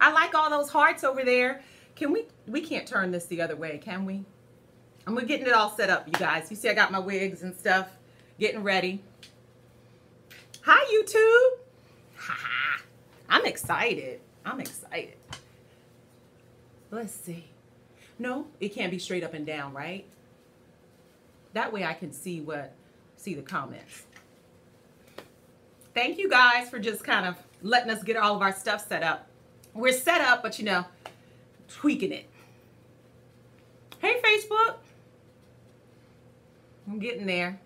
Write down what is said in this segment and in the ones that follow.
I like all those hearts over there. Can we can't turn this the other way, can we? And we're getting it all set up, you guys. You see I got my wigs and stuff getting ready. Hi, YouTube. Ha. I'm excited. I'm excited. Let's see. No, it can't be straight up and down, right? That way I can see the comments. Thank you guys for just kind of letting us get all of our stuff set up. We're set up, but you know, tweaking it. Hey, Facebook. I'm getting there.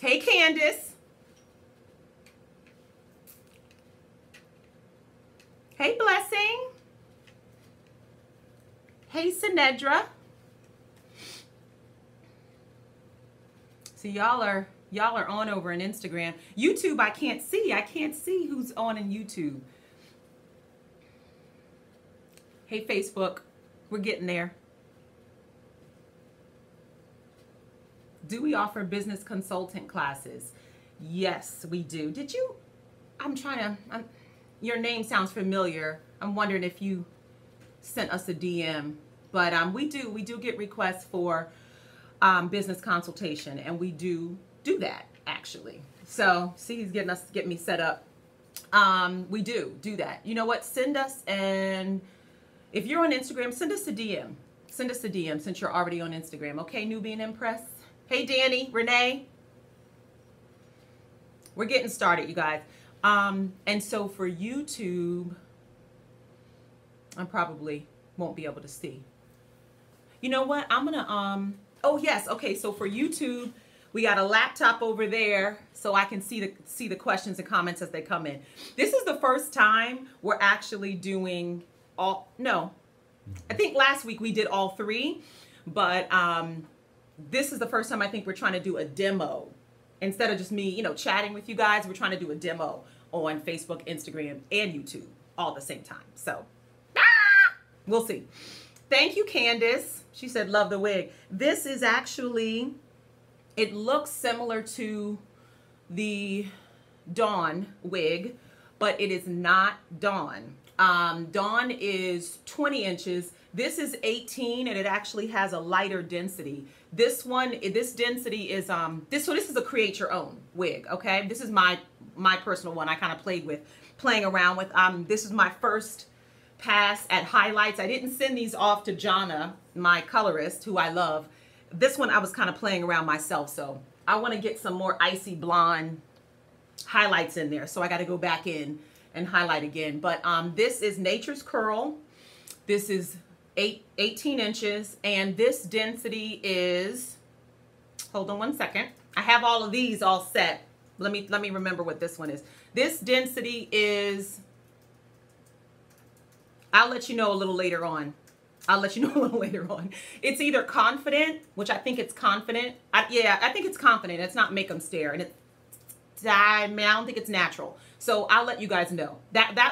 Hey, Candace. Hey, Blessing. Hey, Sinedra. So y'all are on over in Instagram. YouTube, I can't see. I can't see who's on in YouTube. Hey, Facebook, we're getting there. Do we offer business consultant classes? Yes, we do. Did you, your name sounds familiar. I'm wondering if you sent us a DM, but we do get requests for business consultation, and we do that actually. So see, he's getting me set up. We do that. You know what? Send us, and if you're on Instagram, send us a DM. Send us a DM since you're already on Instagram. Okay, Nubian Impress. Hey, Danny, Renee. We're getting started, you guys. And so for YouTube, I probably won't be able to see. You know what? I'm gonna oh yes, okay, so for YouTube, we got a laptop over there so I can see the questions and comments as they come in. This is the first time we're actually doing all, no, I think last week we did all three, but this is the first time I think we're trying to do a demo. Instead of just me, you know, chatting with you guys, we're trying to do a demo on Facebook, Instagram, and YouTube all at the same time. So, we'll see. Thank you, Candace. She said, love the wig. This is actually, it looks similar to the Dawn wig, but it is not Dawn. Dawn is 20 inches. This is 18, and it actually has a lighter density. This one, this density is, so this is a create your own wig, okay? This is my personal one I kind of playing around with. This is my first pass at highlights. I didn't send these off to Jonna, my colorist, who I love. This one I was kind of playing around myself, so I want to get some more icy blonde highlights in there. So I got to go back in and highlight again. But this is Nature's Curl. This is 18 inches, and this density is, hold on one second, I have all of these all set. Let me remember what this one is. This density is, I'll let you know a little later on. It's either Confident, which I think it's Confident. I think it's Confident. It's not Make 'Em Stare, and I don't think it's Natural. So I'll let you guys know.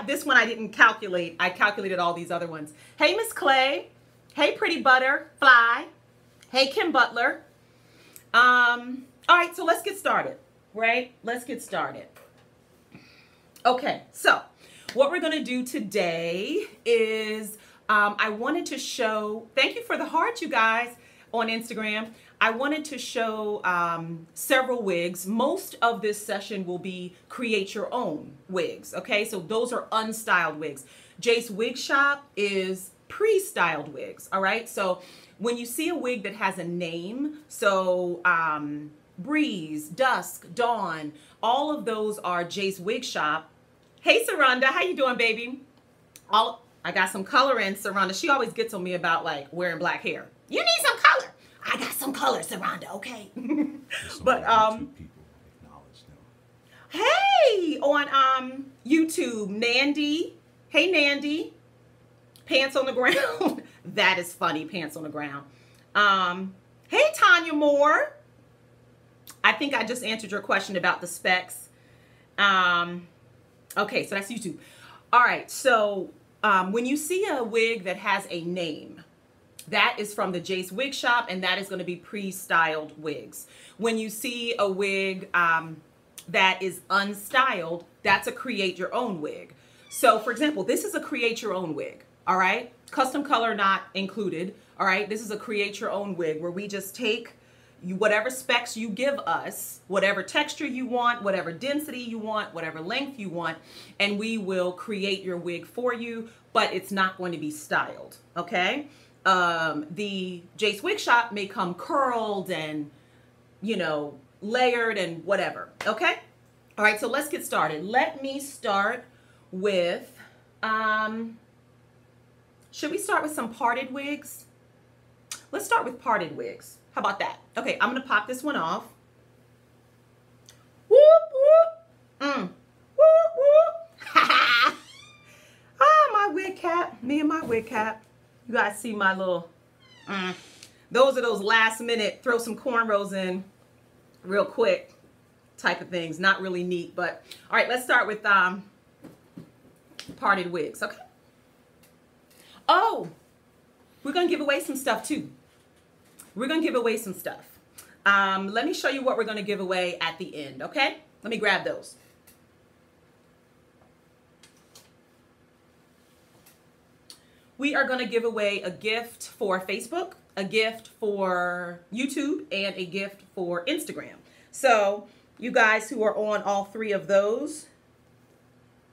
This one I didn't calculate. I calculated all these other ones. Hey, Miss Clay. Hey, Pretty Butterfly. Hey, Kim Butler. All right, so let's get started, right? Let's get started. Okay, so what we're gonna do today is I wanted to show, thank you for the heart, you guys, on Instagram. I wanted to show several wigs. Most of this session will be create your own wigs, okay? So those are unstyled wigs. Jace Wig Shop is pre-styled wigs, all right? So when you see a wig that has a name, so Breeze, Dusk, Dawn, all of those are Jace Wig Shop. Hey, Saranda, how you doing, baby? I got some color in, Saranda. She always gets on me about like wearing black hair. You need some color. I got some color, Saranda, okay? But, people acknowledge them. Hey, on YouTube, Nandy. Hey, Nandy. Pants on the ground. That is funny, pants on the ground. Hey, Tanya Moore. I think I just answered your question about the specs. Okay, so that's YouTube. All right, so when you see a wig that has a name, that is from the Jace Wig Shop, and that is going to be pre-styled wigs. When you see a wig that is unstyled, that's a create your own wig. So for example, this is a create your own wig, all right? Custom color not included, all right? This is a create your own wig where we just take whatever specs you give us, whatever texture you want, whatever density you want, whatever length you want, and we will create your wig for you, but it's not going to be styled, okay? The Jace Wig Shop may come curled and, you know, layered and whatever, okay? All right, so let's get started. Let me start with, should we start with some parted wigs? Let's start with parted wigs. How about that? Okay, I'm gonna pop this one off. Whoop, whoop, whoop, whoop. Ah, my wig cap, me and my wig cap. You guys see my little, those are those last minute, throw some cornrows in real quick type of things. Not really neat, but all right, let's start with parted wigs, okay? Oh, we're gonna give away some stuff too. We're gonna give away some stuff. Let me show you what we're gonna give away at the end, okay? Let me grab those. We are gonna give away a gift for Facebook, a gift for YouTube, and a gift for Instagram. So you guys who are on all three of those,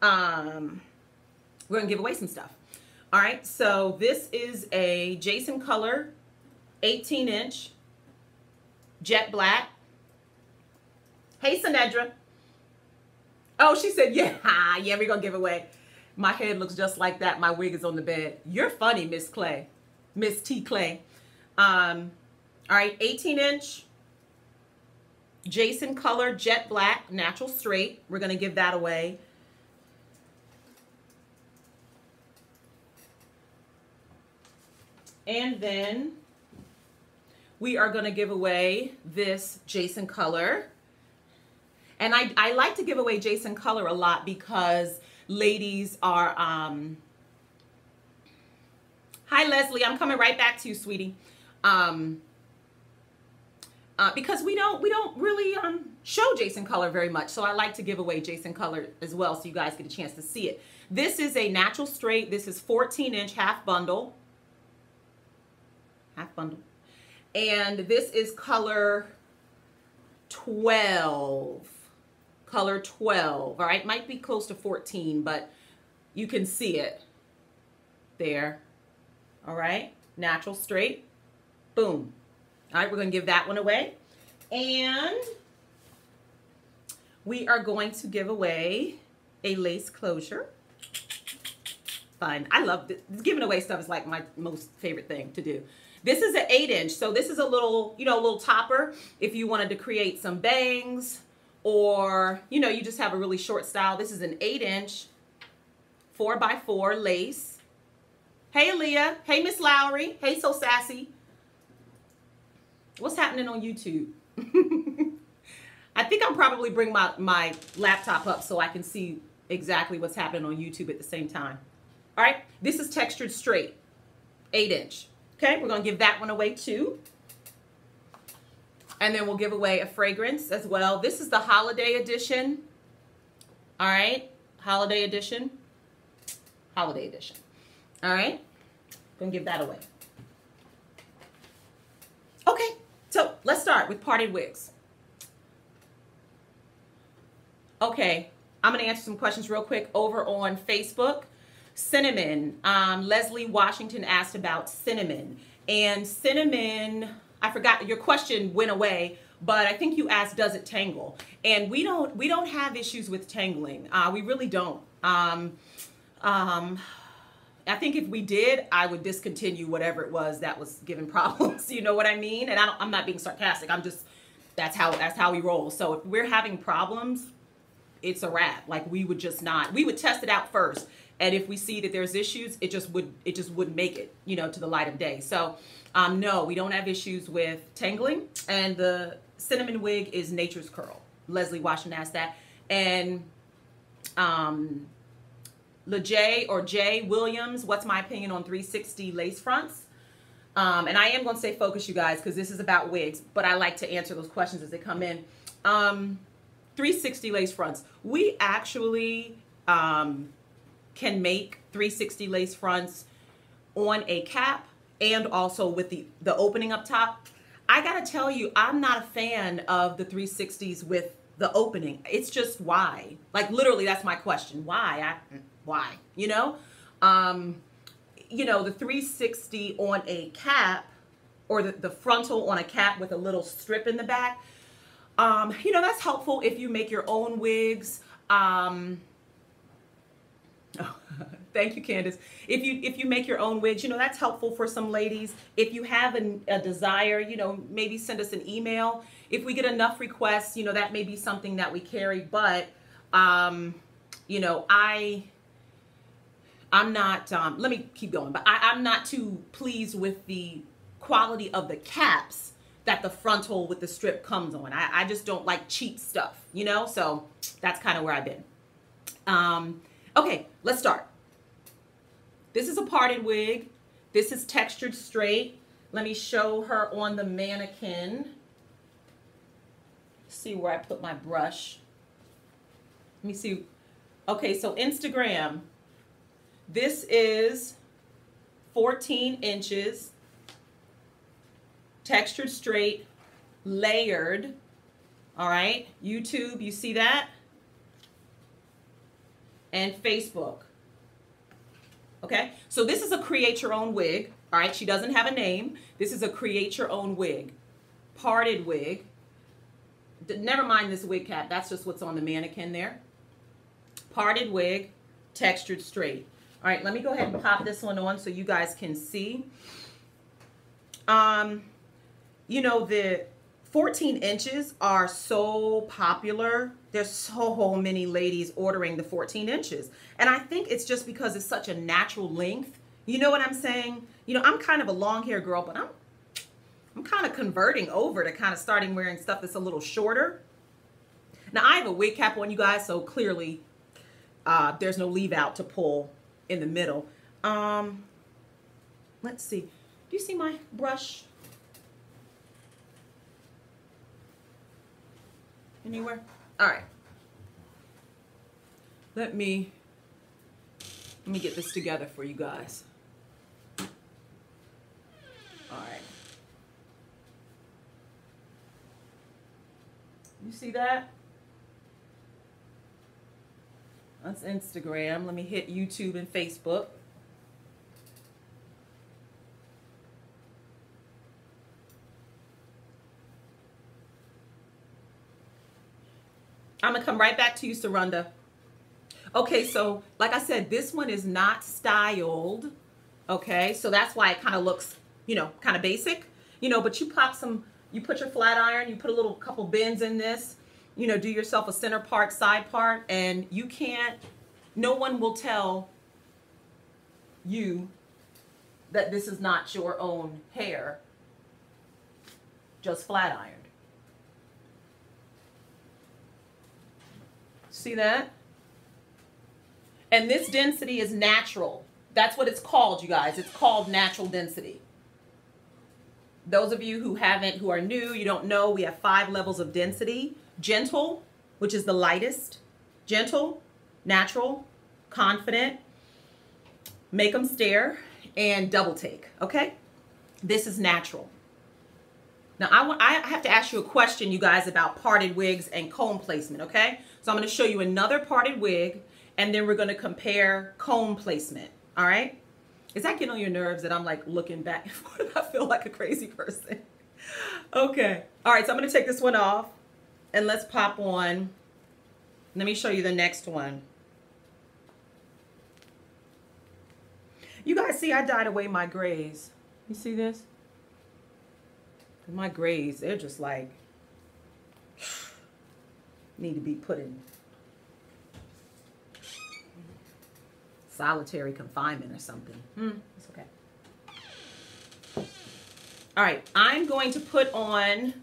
we're gonna give away some stuff. All right, so this is a Jason Color 18-inch jet black. Hey, Sinedra. Oh, she said, yeah, yeah, we're gonna give away. My head looks just like that. My wig is on the bed. You're funny, Miss Clay, Miss T. Clay. All right, 18-inch Jason Color jet black, natural straight. We're gonna give that away. And then we are going to give away this Jason Color. And I like to give away Jason Color a lot because ladies are, hi Leslie, I'm coming right back to you, sweetie. Because we don't really show Jason Color very much. So I like to give away Jason Color as well so you guys get a chance to see it. This is a natural straight. This is 14-inch half bundle. Half bundle. And this is color 12, color 12, all right? Might be close to 14, but you can see it there, all right? Natural straight, boom. All right, we're gonna give that one away. And we are going to give away a lace closure. Fun, I love this. Giving away stuff is like my most favorite thing to do. This is an 8-inch, so this is a little, you know, little topper if you wanted to create some bangs or, you know, you just have a really short style. This is an 8-inch 4x4 lace. Hey, Aaliyah. Hey, Miss Lowry. Hey, So Sassy. What's happening on YouTube? I think I'll probably bring my laptop up so I can see exactly what's happening on YouTube at the same time. All right, this is textured straight, 8-inch. Okay, we're gonna give that one away too. And then we'll give away a fragrance as well. This is the holiday edition. All right, holiday edition. Holiday edition. All right, gonna give that away. Okay, so let's start with parted wigs. Okay, I'm gonna answer some questions real quick over on Facebook. Cinnamon, Leslie Washington asked about cinnamon, and cinnamon, I forgot, your question went away, but I think you asked, does it tangle? And we don't have issues with tangling. We really don't. I think if we did, I would discontinue whatever it was that was giving problems. You know what I mean? And I'm not being sarcastic. I'm just, that's how we roll. So if we're having problems, it's a wrap. Like we would test it out first. And if we see that there's issues, it just wouldn't make it, you know, to the light of day. So, no, we don't have issues with tangling. And the cinnamon wig is Nature's Curl. Leslie Washington asked that. And LeJ or Jay Williams, what's my opinion on 360 lace fronts? And I am going to say focus, you guys, because this is about wigs. But I like to answer those questions as they come in. 360 lace fronts. We actually can make 360 lace fronts on a cap and also with the opening up top. I gotta tell you, I'm not a fan of the 360s with the opening. It's just why? Like literally, that's my question. Why? Why? You know? You know, the 360 on a cap, or the frontal on a cap with a little strip in the back. You know, that's helpful if you make your own wigs. Oh, thank you, Candace. If you make your own wigs, you know, that's helpful for some ladies. If you have a desire, you know, maybe send us an email. If we get enough requests, you know, that may be something that we carry. But, you know, I'm not, let me keep going, but I'm not too pleased with the quality of the caps that the frontal with the strip comes on. I just don't like cheap stuff, you know? So that's kind of where I've been. Okay, let's start. This is a parted wig. This is textured straight. Let me show her on the mannequin. See where I put my brush. Let me see. Okay, so Instagram. This is 14 inches. Textured straight, layered. All right, YouTube, you see that? And Facebook. Okay, so this is a create your own wig. All right, she doesn't have a name. This is a create your own wig, parted wig. Never mind this wig cap, that's just what's on the mannequin there. Parted wig, textured straight. All right, let me go ahead and pop this one on so you guys can see. You know, the 14 inches are so popular. There's so many ladies ordering the 14 inches. And I think it's just because it's such a natural length. You know what I'm saying? You know, I'm kind of a long hair girl, but I'm kind of converting over to kind of starting wearing stuff that's a little shorter. Now, I have a wig cap on, you guys, so clearly there's no leave out to pull in the middle. Let's see. Do you see my brush? Anywhere? All right. Let me get this together for you guys. All right. You see that? That's Instagram. Let me hit YouTube and Facebook. I'm gonna come right back to you, Saranda. Okay, so like I said, this one is not styled. Okay, so that's why it kind of looks, you know, kind of basic, you know, but you pop some, you put your flat iron, you put a little couple bends in this, you know, do yourself a center part, side part, and you can't, no one will tell you that this is not your own hair, just flat iron. See that? And this density is natural. That's what it's called, you guys. It's called natural density. Those of you who haven't, who are new, you don't know, we have 5 levels of density. Gentle, which is the lightest. Gentle, natural, confident, make them stare, and double take, okay? This is natural. Now, I have to ask you a question, you guys, about parted wigs and comb placement, okay? So I'm going to show you another parted wig, and then we're going to compare comb placement, all right? Is that getting on your nerves that I'm, like, looking back and forth? I feel like a crazy person. Okay. All right, so I'm going to take this one off, and let's pop on. Let me show you the next one. You guys see I dyed away my grays. You see this? My grays, they're just like, need to be put in solitary confinement or something. It's okay. All right, I'm going to put on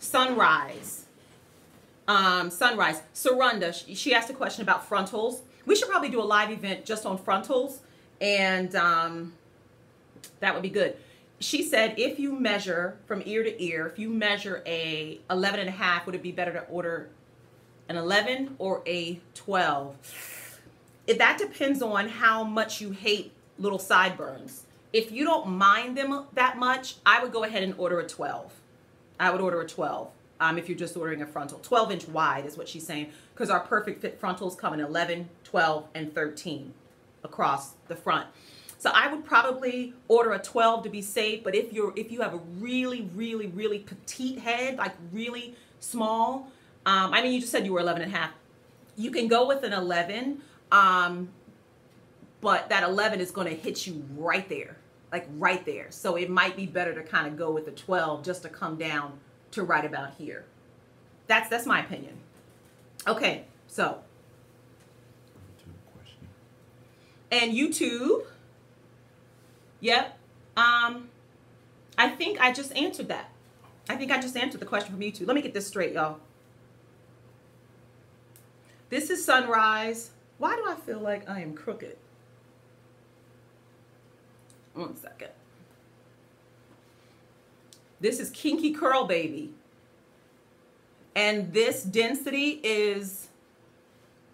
Sunrise. Sunrise. Saranda, she asked a question about frontals. We should probably do a live event just on frontals, and that would be good. she said, if you measure from ear to ear, if you measure a 11.5, would it be better to order an 11 or a 12? That depends on how much you hate little sideburns. If you don't mind them that much, I would go ahead and order a 12. I would order a 12 if you're just ordering a frontal. 12 inch wide is what she's saying, because our Perfect Fit frontals come in 11, 12, and 13 across the front. So I would probably order a 12 to be safe, but if you have a really, really, really petite head, like really small, I mean, you just said you were 11.5. You can go with an 11, but that 11 is gonna hit you right there, like right there. So it might be better to kind of go with the 12 just to come down to right about here. That's my opinion. Okay, so. YouTube question. And YouTube. Yep. I think I just answered that. I think I just answered the question from YouTube. Let me get this straight, y'all. This is Sunrise. Why do I feel like I am crooked? One second. This is Kinky Curl Baby. And this density is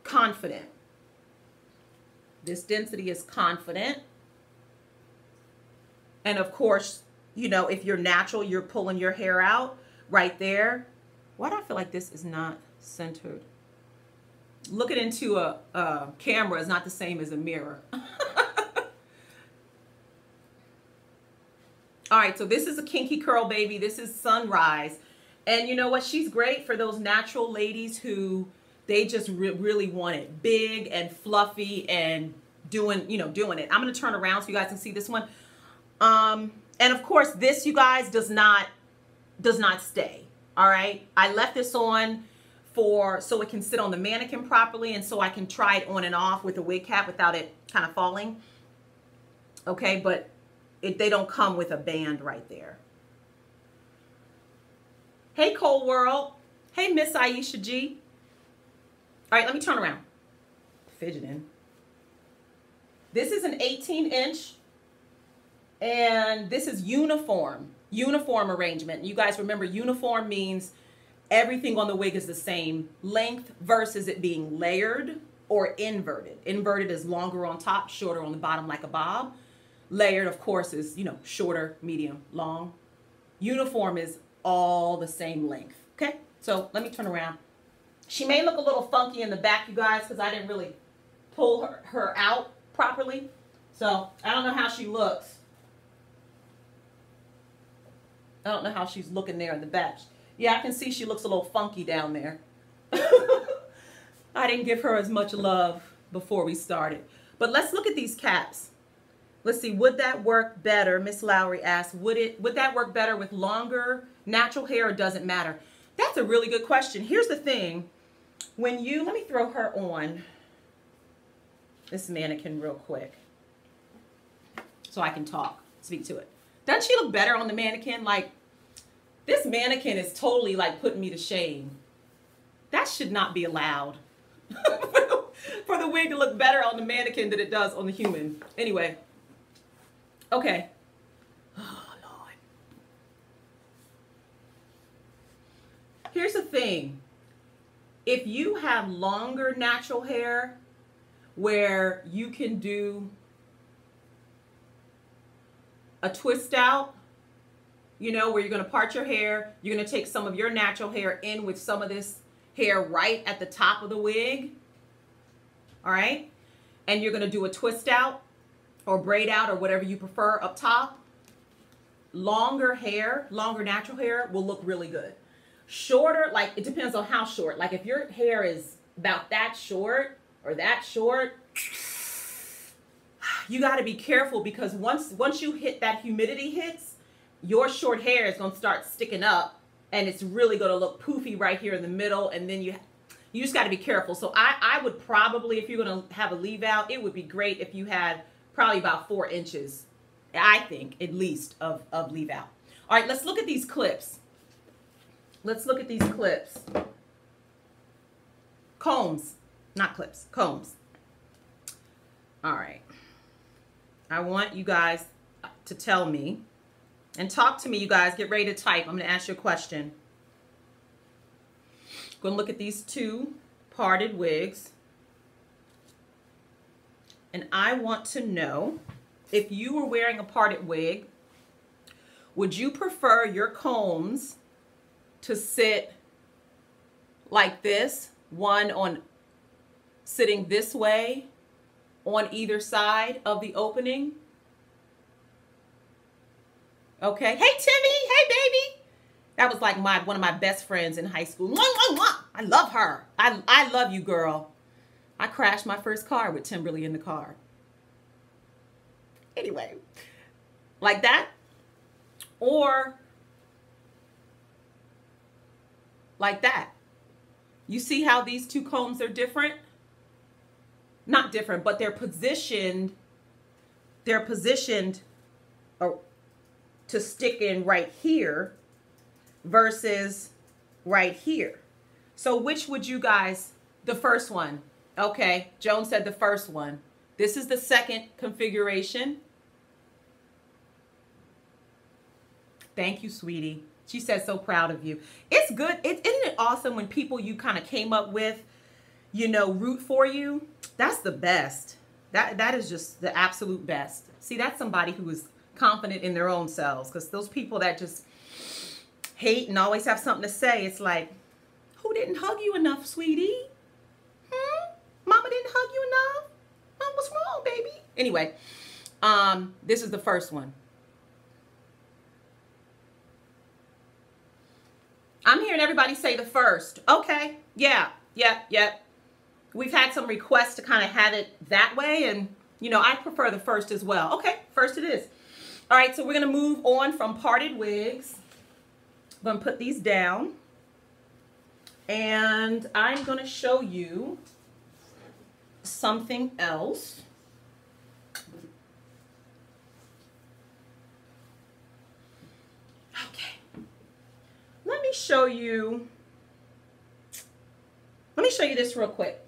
confident. This density is confident. And of course, you know, if you're natural, you're pulling your hair out right there. Why do I feel like this is not centered? Looking into a camera is not the same as a mirror. All right, so this is a Kinky Curl Baby. This is Sunrise. And you know what? She's great for those natural ladies who they just really want it big and fluffy and doing it. I'm going to turn around so you guys can see this one. And of course this, you guys, does not stay. All right. I left this on so it can sit on the mannequin properly. And so I can try it on and off with a wig cap without it kind of falling. Okay. But they don't come with a band right there. Hey, Cold World. Hey, Miss Aisha G. All right. Let me turn around. Fidgeting. This is an 18-inch. And this is uniform arrangement. You guys remember uniform means everything on the wig is the same length versus it being layered or inverted. Inverted is longer on top, shorter on the bottom like a bob. Layered, of course, is, you know, shorter, medium, long. Uniform is all the same length. Okay, so let me turn around. She may look a little funky in the back, you guys, because I didn't really pull her out properly. So I don't know how she looks. I don't know how she's looking there in the back. Yeah, I can see she looks a little funky down there. I didn't give her as much love before we started. But let's look at these caps. Let's see, would that work better? Miss Lowry asked, would that work better with longer natural hair, or doesn't matter? That's a really good question. Here's the thing. Let me throw her on this mannequin real quick so I can speak to it. Doesn't she look better on the mannequin? Like, this mannequin is totally like putting me to shame. That should not be allowed for the wig to look better on the mannequin than it does on the human. Anyway, okay. Oh, Lord. Here's the thing. If you have longer natural hair where you can do a twist out, you know, where you're going to part your hair, you're going to take some of your natural hair in with some of this hair right at the top of the wig, all right, and you're going to do a twist out or braid out or whatever you prefer up top. Longer hair, longer natural hair will look really good. Shorter, like, it depends on how short. Like, if your hair is about that short or that short, you got to be careful, because once you hit that humidity hits, your short hair is going to start sticking up and it's really going to look poofy right here in the middle. And then you just got to be careful. So I would probably, if you're going to have a leave out, it would be great if you had probably about 4 inches, I think, at least of leave out. All right, let's look at these clips. Let's look at these clips. Combs, not clips, combs. All right. I want you guys to tell me And talk to me, you guys. Get ready to type. I'm going to ask you a question. I'm going to look at these two parted wigs. And I want to know, if you were wearing a parted wig, would you prefer your combs to sit like this, one on sitting this way on either side of the opening? Okay. Hey, Timmy. Hey, baby. That was like one of my best friends in high school. I love her. I love you, girl. I crashed my first car with Timberly in the car. Anyway, like that, or like that. You see how these two combs are different? Not different, but they're positioned to stick in right here versus right here. So which would you guys, the first one. Okay, Joan said the first one. This is the second configuration. Thank you, sweetie. She said, so proud of you. It's good. Isn't it awesome when people you kind of came up with, you know, root for you? That's the best. That is just the absolute best. See, that's somebody who is confident in their own selves, because those people that just hate and always have something to say, it's like, who didn't hug you enough, sweetie? Mama didn't hug you enough? Mom, what's wrong, baby? Anyway, this is the first one. I'm hearing everybody say the first. Okay, yeah. We've had some requests to kind of have it that way, and, you know, I prefer the first as well. Okay, first it is. All right, so we're going to move on from parted wigs. I'm going to put these down, and I'm going to show you something else. Let me show you. Let me show you this real quick.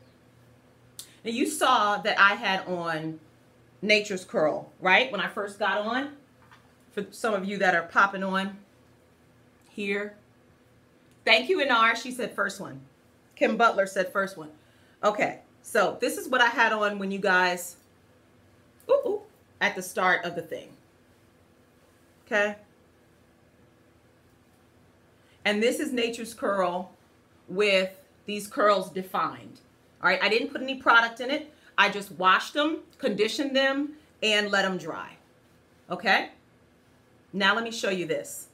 Now, you saw that I had on Nature's Curl, right? When I first got on, for some of you that are popping on here. Thank you, Inar. She said first one. Kim Butler said first one. Okay, so this is what I had on when you guys, at the start of the thing. Okay. And this is Nature's Curl with these curls defined. All right, I didn't put any product in it. I just washed them, conditioned them, and let them dry. Okay? Now let me show you this.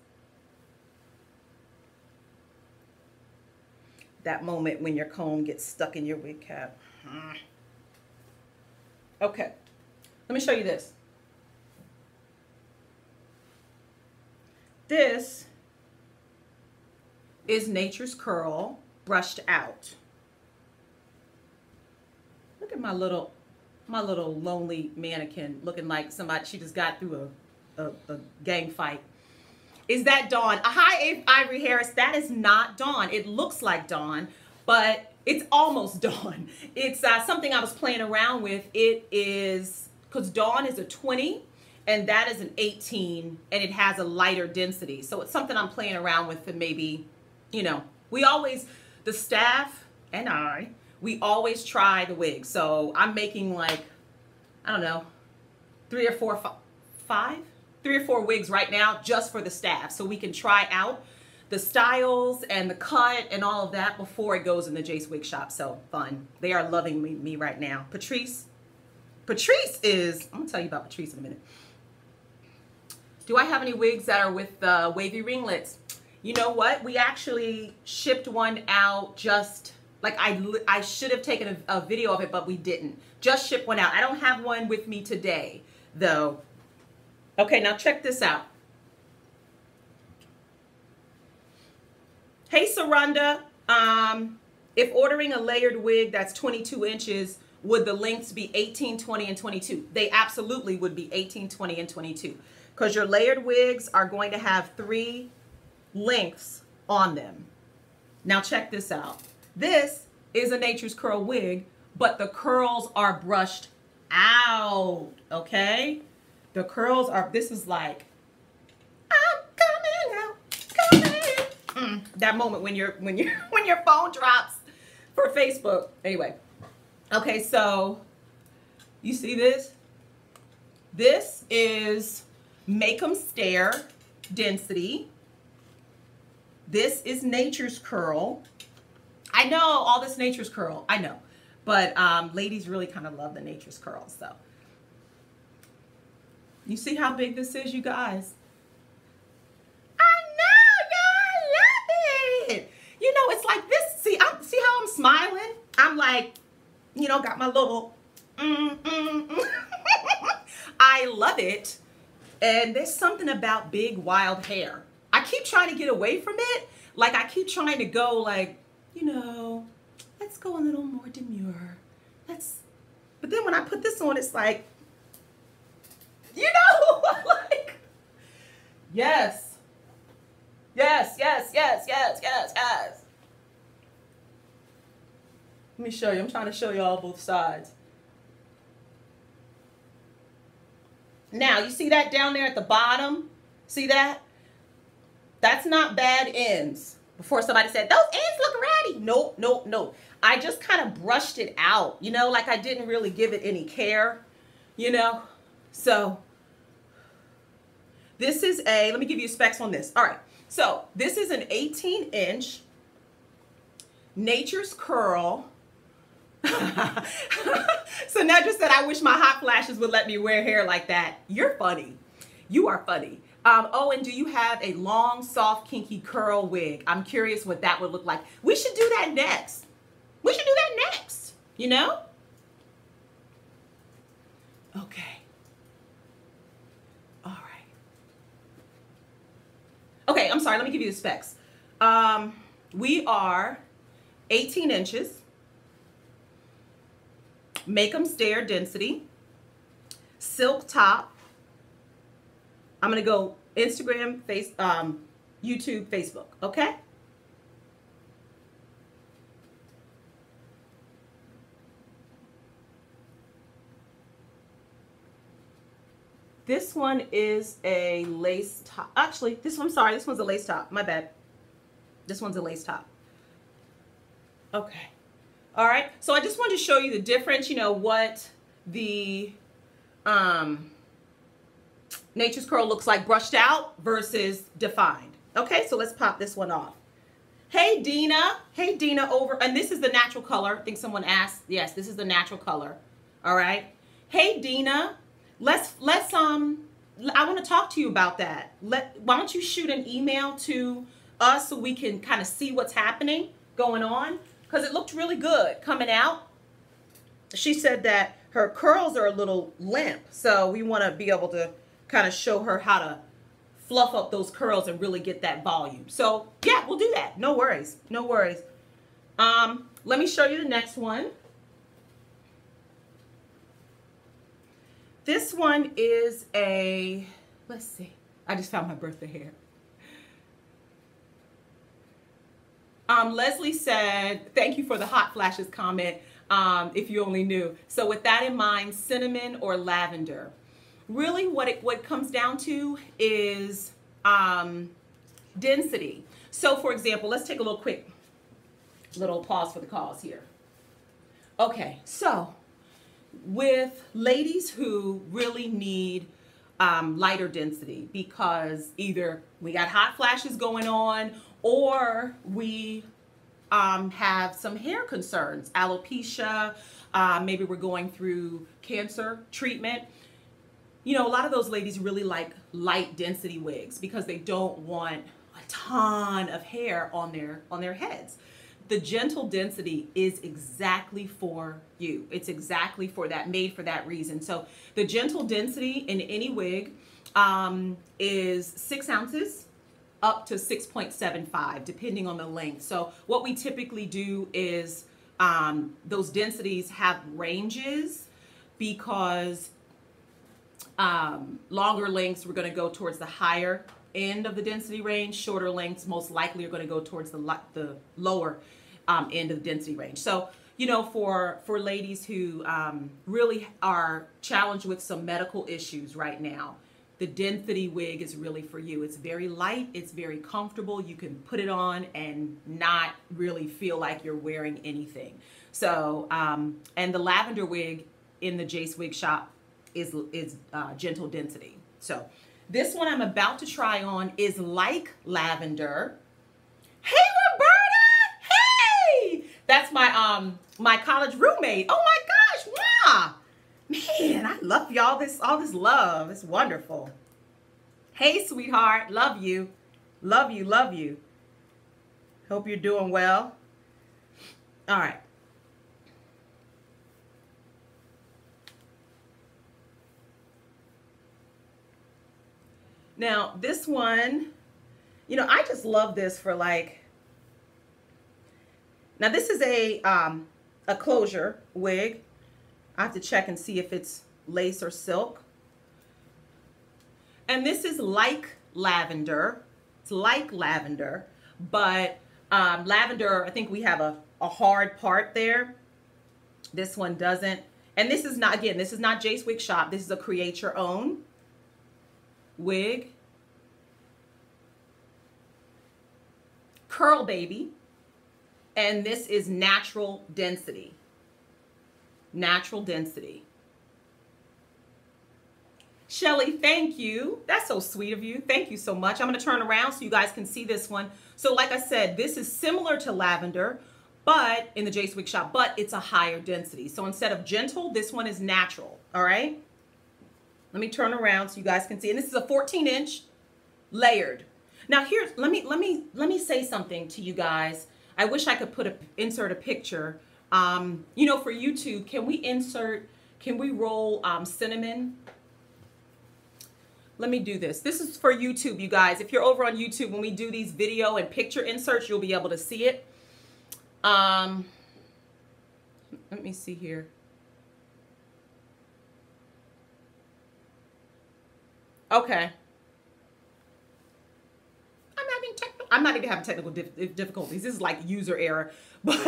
That moment when your comb gets stuck in your wig cap. Okay, let me show you this. This is Nature's Curl brushed out. Look at my little lonely mannequin looking like somebody, she just got through a gang fight. Is that Dawn? Hi, Ivory Harris. That is not Dawn. It looks like Dawn, but it's almost Dawn. It's something I was playing around with. It is, because Dawn is a 20 and that is an 18, and it has a lighter density. So it's something I'm playing around with for maybe, you know, we always, the staff and I, we always try the wig. So I'm making like, I don't know, three or four wigs right now just for the staff. So we can try out the styles and the cut and all of that before it goes in the Jace Wig Shop. So fun. They are loving me right now. Patrice is, I'm gonna tell you about Patrice in a minute. Do I have any wigs that are with wavy ringlets? You know what? We actually shipped one out just, like I should have taken a video of it, but we didn't. Just ship one out. I don't have one with me today, though. Okay, now check this out. Hey, Saranda. If ordering a layered wig that's 22 inches, would the lengths be 18, 20, and 22? They absolutely would be 18, 20, and 22. Because your layered wigs are going to have three lengths on them. Now check this out. This is a Nature's Curl wig, but the curls are brushed out, okay? The curls are, this is like, that moment when your phone drops for Facebook. Anyway, okay, so you see this? This is Make 'Em Stare Density. This is Nature's Curl. I know all this Nature's Curl, I know, but ladies really kind of love the Nature's Curl. So you see how big this is, you guys? I know y'all love it. You know, it's like this. See how I'm smiling? I'm like, you know, got my little I love it. And there's something about big wild hair. I keep trying to get away from it. Like, I keep trying to go like, you know, let's go a little more demure. But then when I put this on, it's like, you know, like, yes. Yes, yes, yes, yes, yes, yes. Let me show you. I'm trying to show y'all both sides. Now, you see that down there at the bottom? See that? That's not bad ends. Before somebody said, those ends look ratty. Nope, nope, nope. I just kind of brushed it out, you know, like I didn't really give it any care, you know. So this is a, let me give you specs on this. All right, so this is an 18-inch Nature's Curl. So Nedra said, I wish my hot flashes would let me wear hair like that. You're funny. You are funny. Oh, and do you have a long, soft, kinky curl wig? I'm curious what that would look like. We should do that next. We should do that next, you know? Okay. All right. Okay, I'm sorry. Let me give you the specs. We are 18 inches. Make 'Em Stare Density. Silk top. I'm going to go Instagram, YouTube, Facebook, okay? This one is a lace top. Actually, this one, I'm sorry, this one's a lace top. My bad. This one's a lace top. Okay. All right. So I just wanted to show you the difference, you know, what the Nature's Curl looks like brushed out versus defined. Okay, so let's pop this one off. Hey, Dina. Hey, Dina over. And this is the natural color. I think someone asked. Yes, this is the natural color. All right. Hey, Dina. I want to talk to you about that. Why don't you shoot an email to us so we can kind of see what's happening, going on? Because it looked really good coming out. She said that her curls are a little limp, so we want to be able to kind of show her how to fluff up those curls and really get that volume. So yeah, we'll do that. No worries. No worries. Let me show you the next one. This one is a, let's see. I just found my birthday hair. Leslie said, thank you for the hot flashes comment. If you only knew. So with that in mind, cinnamon or lavender. Really what it comes down to is density. So for example, let's take a little quick little pause for the cause here. Okay, so with ladies who really need lighter density because either we got hot flashes going on or we have some hair concerns, alopecia, maybe we're going through cancer treatment. You know, a lot of those ladies really like light density wigs because they don't want a ton of hair on their heads. The gentle density is exactly for you. It's exactly for that, made for that reason. So the gentle density in any wig is 6 ounces up to 6.75, depending on the length. So what we typically do is those densities have ranges because longer lengths, we're going to go towards the higher end of the density range. Shorter lengths, most likely, are going to go towards the lower end of the density range. So, you know, for ladies who really are challenged with some medical issues right now, the density wig is really for you. It's very light, it's very comfortable. You can put it on and not really feel like you're wearing anything. So, and the lavender wig in the Jace Wig Shop is gentle density. So this one I'm about to try on is like lavender. Hey, Roberta! Hey! That's my my college roommate. Oh my gosh, Ma! Man, I love y'all, all this love. It's wonderful. Hey, sweetheart. Love you. Love you, love you. Hope you're doing well. All right. Now, this one, you know, I just love this for like, now this is a closure wig. I have to check and see if it's lace or silk. And this is like lavender. It's like lavender, but lavender, I think we have a hard part there. This one doesn't. And this is not, again, this is not Jace Wig Shop. This is a create your own wig. Curl Baby, and this is natural density. Natural density. Shelly, thank you. That's so sweet of you. Thank you so much. I'm going to turn around so you guys can see this one. So like I said, this is similar to lavender, but in the Jace Wig Shop, but it's a higher density. So instead of gentle, this one is natural. All right. Let me turn around so you guys can see. And this is a 14-inch layered. Now here, let me say something to you guys. I wish I could insert a picture. You know, for YouTube, can we roll cinnamon? Let me do this. This is for YouTube, you guys. If you're over on YouTube, when we do these video and picture inserts, you'll be able to see it. Let me see here. Okay. I'm not even having technical difficulties. This is like user error. But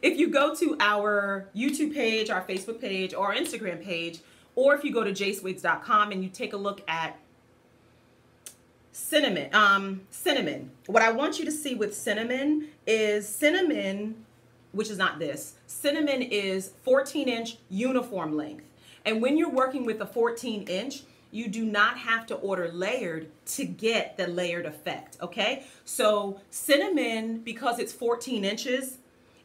if you go to our YouTube page, our Facebook page, or our Instagram page, or if you go to jacewigs.com and you take a look at cinnamon, what I want you to see with cinnamon, which is not this, cinnamon is 14-inch uniform length. And when you're working with a 14-inch, you do not have to order layered to get the layered effect, okay? So cinnamon, because it's 14 inches,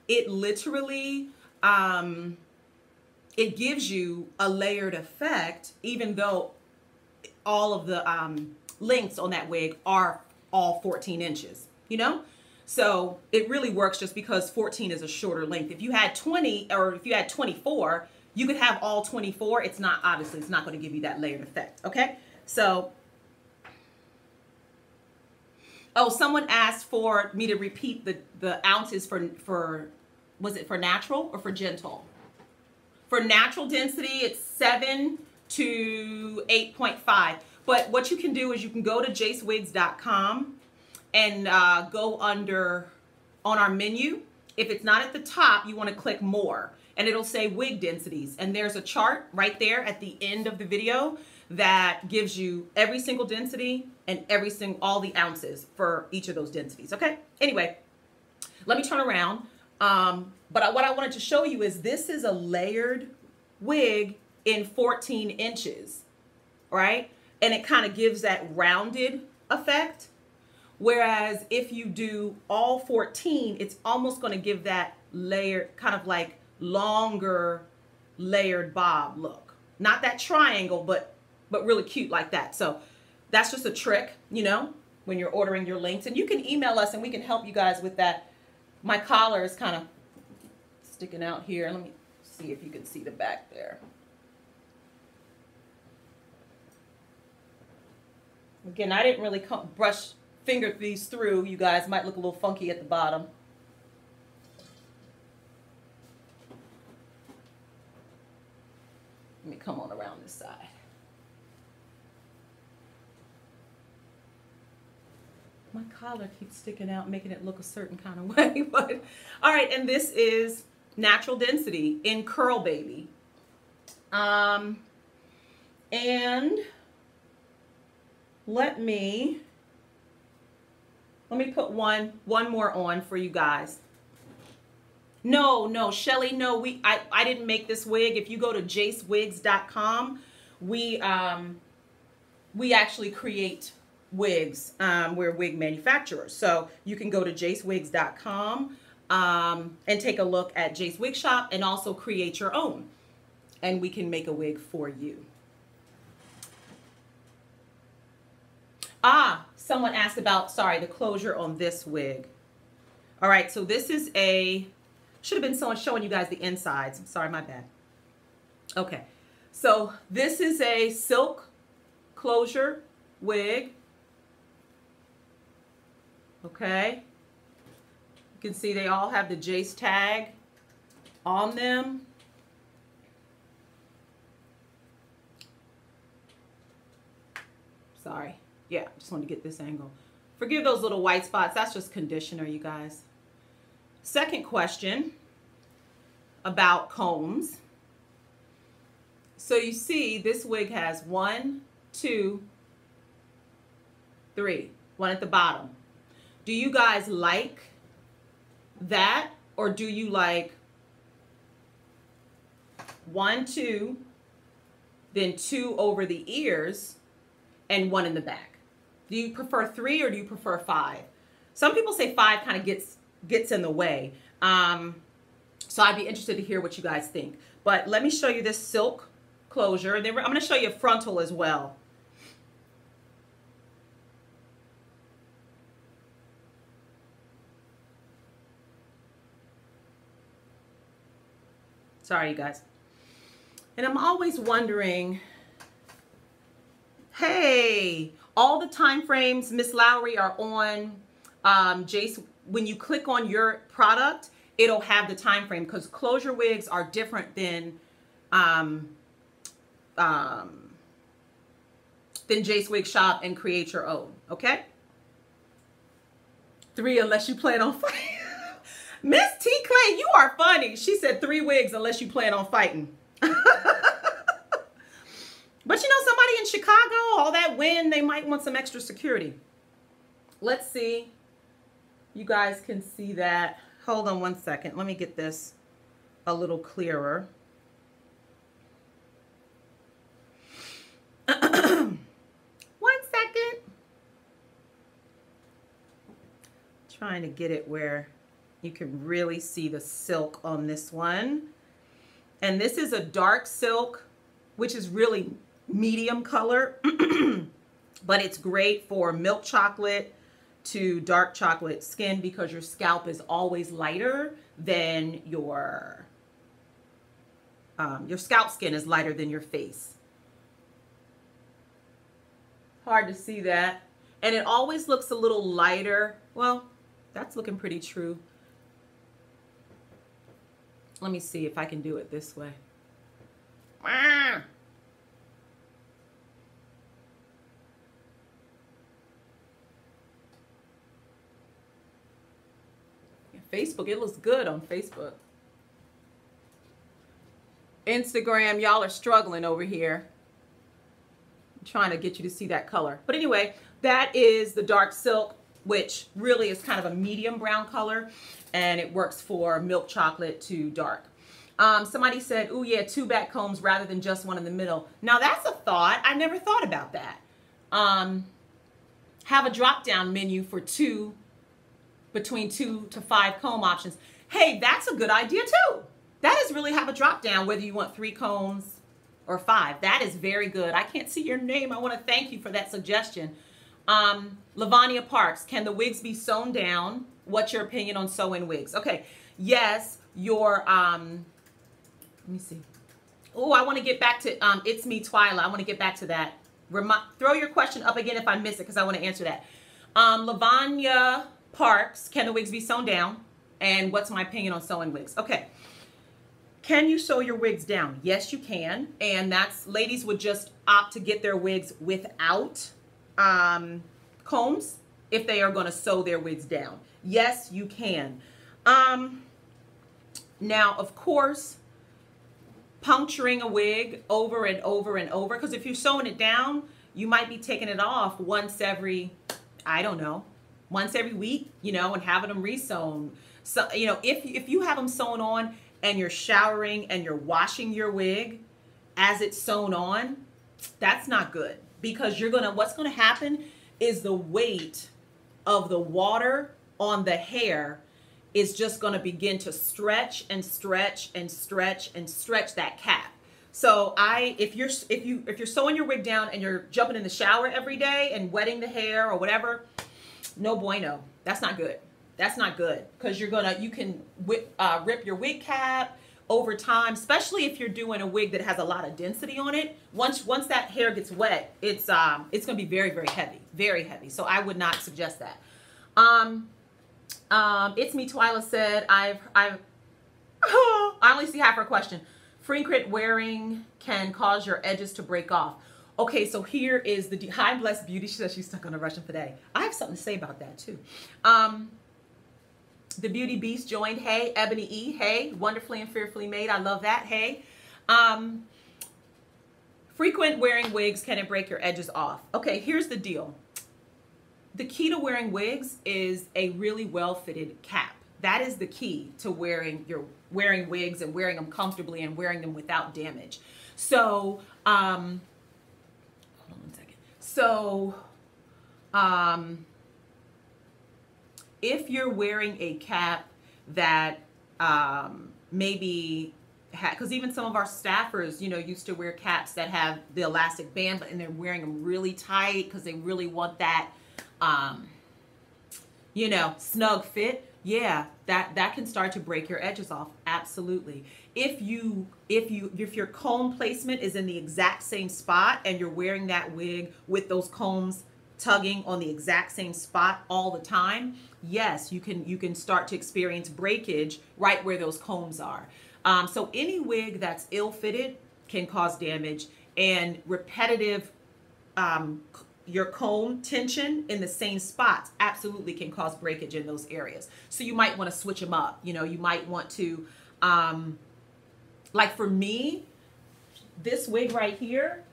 it literally, it gives you a layered effect, even though all of the lengths on that wig are all 14 inches, you know? So it really works just because 14 is a shorter length. If you had 20 or if you had 24, you could have all 24. It's not, obviously, it's not going to give you that layered effect, okay? So, oh, someone asked for me to repeat the ounces for, was it for natural or for gentle? For natural density, it's 7 to 8.5. But what you can do is you can go to jacewigs.com and go under, on our menu. If it's not at the top, you want to click more. And it'll say wig densities. And there's a chart right there at the end of the video that gives you every single density and all the ounces for each of those densities, okay? Anyway, let me turn around. But what I wanted to show you is this is a layered wig in 14 inches, right? And it kind of gives that rounded effect. Whereas if you do all 14, it's almost gonna give that layered, kind of like longer layered bob look, not that triangle, but really cute like that. So that's just a trick, you know, when you're ordering your lengths. And you can email us and we can help you guys with that. My collar is kind of sticking out here. Let me see if you can see the back there. Again, I didn't really finger these through. You guys might look a little funky at the bottom. Let me come on around this side. My collar keeps sticking out, making it look a certain kind of way. But all right, and this is natural density in Curl Baby. And let me put one more on for you guys. No, Shelly, no, I didn't make this wig. If you go to jacewigs.com, we actually create wigs. We're wig manufacturers. So you can go to jacewigs.com and take a look at Jace Wig Shop and also create your own. And we can make a wig for you. Ah, someone asked about, sorry, the closure on this wig. All right, so this is a, should have been someone showing you guys the insides. I'm sorry, my bad. Okay, so this is a silk closure wig. Okay, you can see they all have the Jace tag on them. Sorry. Yeah, just want to get this angle. Forgive those little white spots. That's just conditioner, you guys. Second question about combs. So you see this wig has 1, 2, 3. One at the bottom. Do you guys like that? Or do you like 1, 2, then 2 over the ears and 1 in the back? Do you prefer 3 or do you prefer 5? Some people say 5 kind of gets in the way. So I'd be interested to hear what you guys think. But let me show you this silk closure. And then I'm going to show you a frontal as well. Sorry, you guys. And I'm always wondering, hey, all the time frames, Miss Lowry, are on Jace. When you click on your product, it'll have the time frame because closure wigs are different than Jace Wig Shop and create your own. Okay, 3 unless you plan on fighting. Miss T Clay, you are funny. She said 3 wigs unless you plan on fighting. But you know, somebody in Chicago, all that wind, they might want some extra security. Let's see. You guys can see that. Hold on one second. Let me get this a little clearer. One second. Trying to get it where you can really see the silk on this one. And this is a dark silk, which is really medium color, but it's great for milk chocolate to dark chocolate skin because your scalp is always lighter than your scalp skin is lighter than your face. Hard to see that. And it always looks a little lighter. Well, that's looking pretty true. Let me see if I can do it this way. Facebook, it looks good on Facebook. Instagram, y'all are struggling over here. I'm trying to get you to see that color. But anyway, that is the dark silk, which really is kind of a medium brown color, and it works for milk chocolate to dark. Somebody said, oh yeah, 2 back combs rather than just 1 in the middle. Now that's a thought. I never thought about that. Have a drop-down menu for between 2 to 5 comb options. Hey, that's a good idea too. That is really have a drop down whether you want 3 combs or 5. That is very good. I can't see your name. I want to thank you for that suggestion. Lavania Parks, can the wigs be sewn down? What's your opinion on sewing wigs? Okay, yes, your, let me see. Oh, I want to get back to, it's me, Twyla. I want to get back to that. Throw your question up again if I miss it because I want to answer that. Lavania Parks, can the wigs be sewn down? And what's my opinion on sewing wigs? Okay. Can you sew your wigs down? Yes, you can. And that's, ladies would just opt to get their wigs without combs if they are going to sew their wigs down. Yes, you can. Now, of course, puncturing a wig over and over and over, because if you're sewing it down, you might be taking it off once every, I don't know, once every week, you know, and having them resewn. So, you know, if you have them sewn on and you're showering and you're washing your wig as it's sewn on, that's not good, because you're gonna, what's gonna happen is the weight of the water on the hair is just gonna begin to stretch and stretch and stretch and stretch that cap. So if you're sewing your wig down and you're jumping in the shower every day and wetting the hair or whatever, no bueno. That's not good. That's not good, because you're gonna, you can rip your wig cap over time, especially if you're doing a wig that has a lot of density on it. Once that hair gets wet, it's gonna be very, very heavy, very heavy. So I would not suggest that. It's me, Twyla said, I only see half her question. Frequent wearing can cause your edges to break off. Okay, so here is the, hi, Blessed Beauty. She says she's stuck on a Russian today. I have something to say about that too. The Beauty Beast joined. Hey, Ebony E. Hey, wonderfully and fearfully made. I love that. Hey. Frequent wearing wigs, can it break your edges off? Okay, here's the deal. The key to wearing wigs is a really well-fitted cap. That is the key to wearing wigs and wearing them comfortably and wearing them without damage. So, hold on one second. So, if you're wearing a cap that maybe, because even some of our staffers, you know, used to wear caps that have the elastic band, but and they're wearing them really tight because they really want that, you know, snug fit. Yeah, that can start to break your edges off. Absolutely. If your comb placement is in the exact same spot and you're wearing that wig with those combs tugging on the exact same spot all the time, yes, you can start to experience breakage right where those combs are. So any wig that's ill-fitted can cause damage, and repetitive your comb tension in the same spots absolutely can cause breakage in those areas. So you might want to switch them up. You know, you might want to, like for me, this wig right here,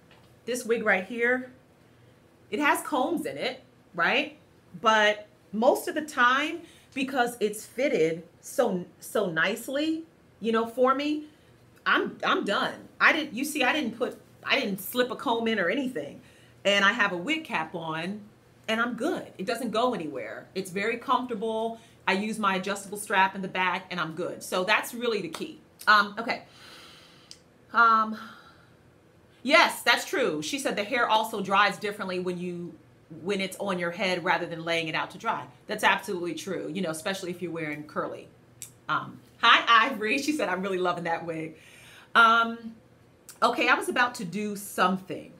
it has combs in it, right? But most of the time, because it's fitted so nicely, you know, for me, I'm done. I didn't slip a comb in or anything. And I have a wig cap on and I'm good. It doesn't go anywhere. It's very comfortable. I use my adjustable strap in the back and I'm good. So that's really the key. Okay. Yes, that's true. She said the hair also dries differently when it's on your head rather than laying it out to dry. That's absolutely true. You know, especially if you're wearing curly. Hi, Ivory. She said, I'm really loving that wig. Okay. I was about to do something.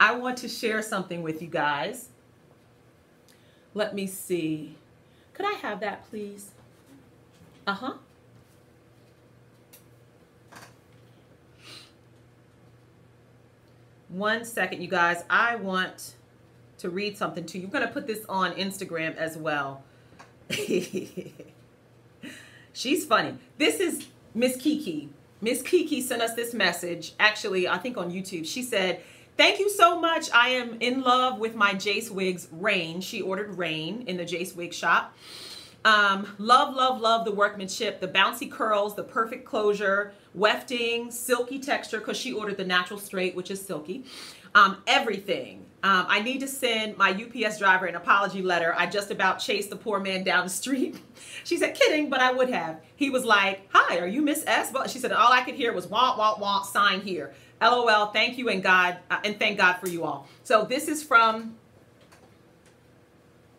I want to share something with you guys. Let me see. Could I have that, please? Uh-huh. One second, you guys. I want to read something to you. I'm going to put this on Instagram as well. She's funny. This is Miss Kiki. Miss Kiki sent us this message. Actually, I think on YouTube. She said, thank you so much. I am in love with my Jace Wigs range. She ordered Rain in the Jace Wig Shop. Love, love, love the workmanship, the bouncy curls, the perfect closure, wefting, silky texture, because she ordered the natural straight, which is silky. Everything. I need to send my UPS driver an apology letter. I just about chased the poor man down the street. She said, kidding, but I would have. He was like, hi, are you Miss S? But she said, all I could hear was womp, womp, womp, sign here. LOL, thank you and God, and thank God for you all. So this is from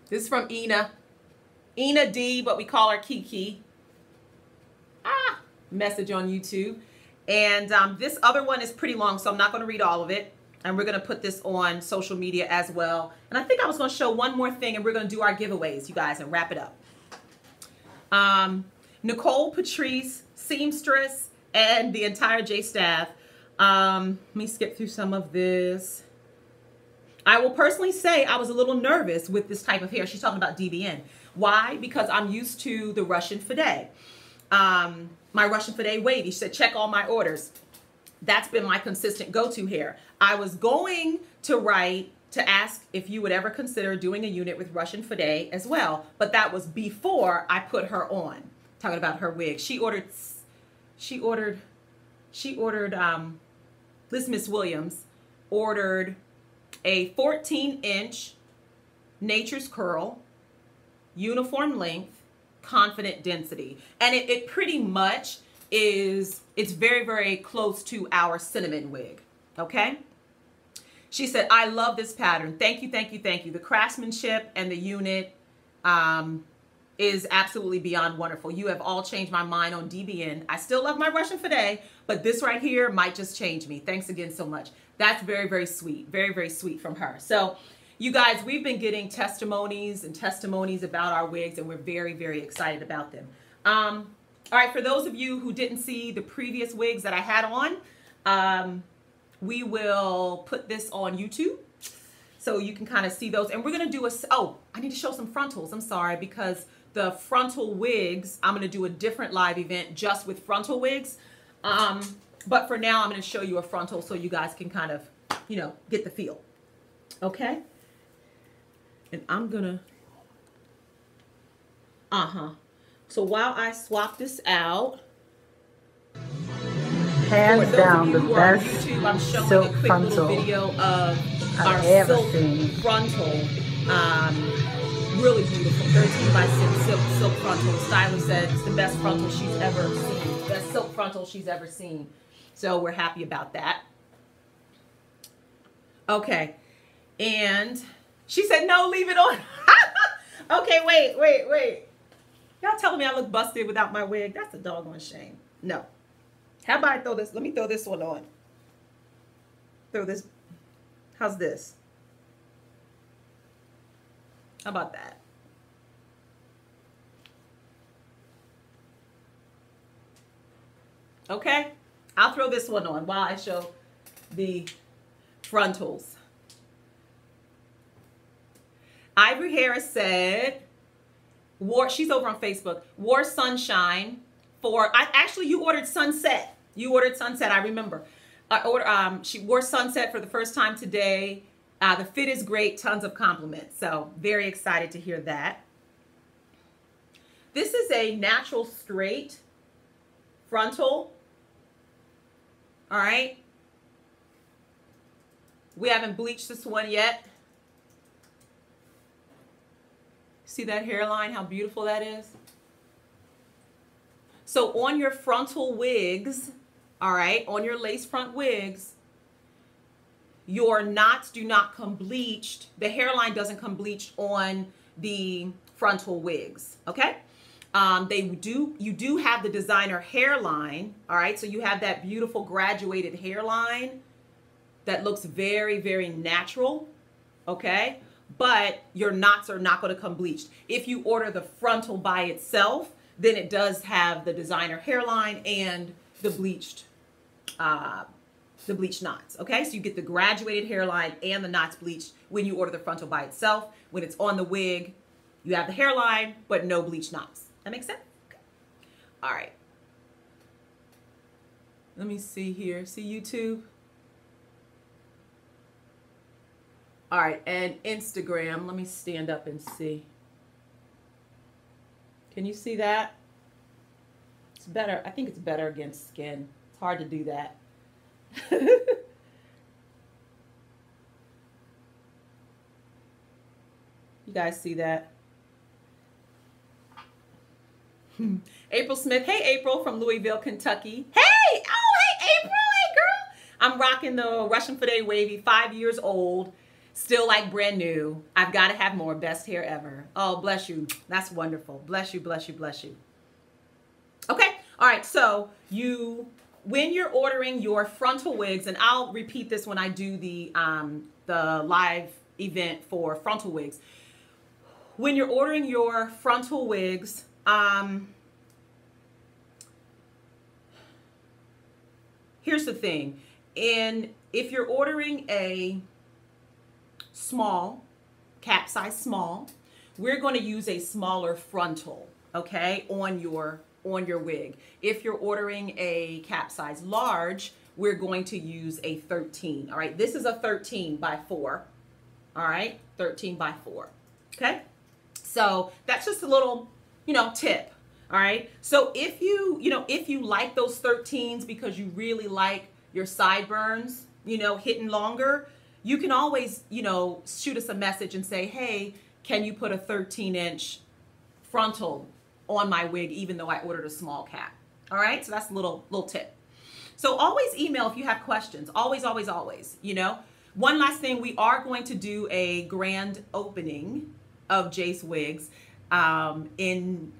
Ina. Ina D, but we call her Kiki. Message on YouTube. And this other one is pretty long, so I'm not going to read all of it. And we're going to put this on social media as well. And I think I was going to show one more thing, and we're going to do our giveaways, you guys, and wrap it up. Nicole Patrice, seamstress, and the entire J staff. Let me skip through some of this. I will personally say I was a little nervous with this type of hair. She's talking about DBN. Why? Because I'm used to the Russian Fade. My Russian Fade wavy. She said, check all my orders. that's been my consistent go-to hair. I was going to write to ask if you would ever consider doing a unit with Russian Fade as well, but that was before I put her on. Talking about her wig, she ordered. This Miss Williams ordered a 14-inch Nature's Curl, uniform length, confident density, and it pretty much is. It's very, very close to our cinnamon wig. Okay. She said, I love this pattern. Thank you, thank you, thank you. The craftsmanship and the unit is absolutely beyond wonderful. You have all changed my mind on DBN. I still love my Russian Fade, but this right here might just change me. Thanks again so much. That's very, very sweet. Very, very sweet from her. So you guys, we've been getting testimonies and testimonies about our wigs, and we're very, very excited about them. All right, for those of you who didn't see the previous wigs that I had on, we will put this on YouTube so you can kind of see those. And we're going to do a, oh, I need to show some frontals. I'm sorry, because the frontal wigs, I'm going to do a different live event just with frontal wigs. But for now, I'm going to show you a frontal so you guys can kind of, you know, get the feel. Okay. And I'm going to, So while I swap this out, hands down, the best silk frontal I've ever seen. Frontal, really beautiful, 13x6 silk frontal. Styler said it's the best frontal she's ever seen. Best silk frontal she's ever seen. So we're happy about that. Okay, and she said no, leave it on. Okay, wait. Y'all telling me I look busted without my wig? That's a doggone shame. No. How about I throw this? Let me throw this one on. Throw this. How's this? How about that? Okay. I'll throw this one on while I show the frontals. Ivory Harris said, she's over on Facebook, wore sunshine for, actually you ordered sunset. You ordered sunset, I remember. She wore sunset for the first time today. The fit is great, tons of compliments. So very excited to hear that. This is a natural straight frontal. All right. We haven't bleached this one yet. See that hairline, how beautiful that is? So on your frontal wigs, all right, on your lace front wigs, your knots do not come bleached. The hairline doesn't come bleached on the frontal wigs, okay? You do have the designer hairline, all right? So you have that beautiful graduated hairline that looks very, very natural, okay? But your knots are not going to come bleached. If you order the frontal by itself, then it does have the designer hairline and the bleached knots. Okay, so you get the graduated hairline and the knots bleached when you order the frontal by itself. When it's on the wig, you have the hairline, but no bleached knots. That makes sense? Okay. All right. Let me see here. See YouTube? All right, and Instagram. Let me stand up and see. Can you see that? It's better. I think it's better against skin. It's hard to do that. You guys see that? April Smith. Hey, April from Louisville, Kentucky. Hey! Oh, hey, April. Hey, girl. I'm rocking the Russian Fade Wavy, 5 years old. Still like brand new. I've got to have more. Best hair ever. Oh, bless you. That's wonderful. Bless you, bless you, bless you. Okay. All right. So you, when you're ordering your frontal wigs, and I'll repeat this when I do the live event for frontal wigs. When you're ordering your frontal wigs, here's the thing. And if you're ordering a small, cap size small, we're going to use a smaller frontal, okay, on your wig. If you're ordering a cap size large, we're going to use a 13. All right, this is a 13 by 4. All right, 13 by 4. Okay, so that's just a little, you know, tip. All right, so if you like those 13s because you really like your sideburns, you know, hitting longer, you can always, you know, shoot us a message and say, hey, can you put a 13-inch frontal on my wig, even though I ordered a small cap? All right, so that's a little tip. So always email if you have questions, always, always, always, you know. One last thing, we are going to do a grand opening of Jace Wigs in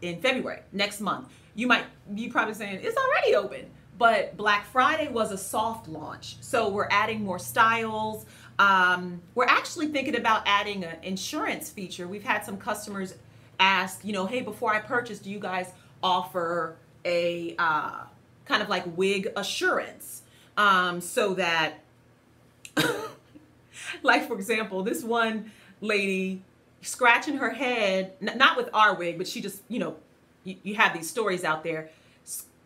February, next month. You might be probably saying, it's already open. But Black Friday was a soft launch, so we're adding more styles. We're actually thinking about adding an insurance feature. We've had some customers ask, you know, hey, before I purchase, do you guys offer a kind of like wig assurance? So that, like, for example, this one lady scratching her head, not with our wig, but she just, you know, you have these stories out there,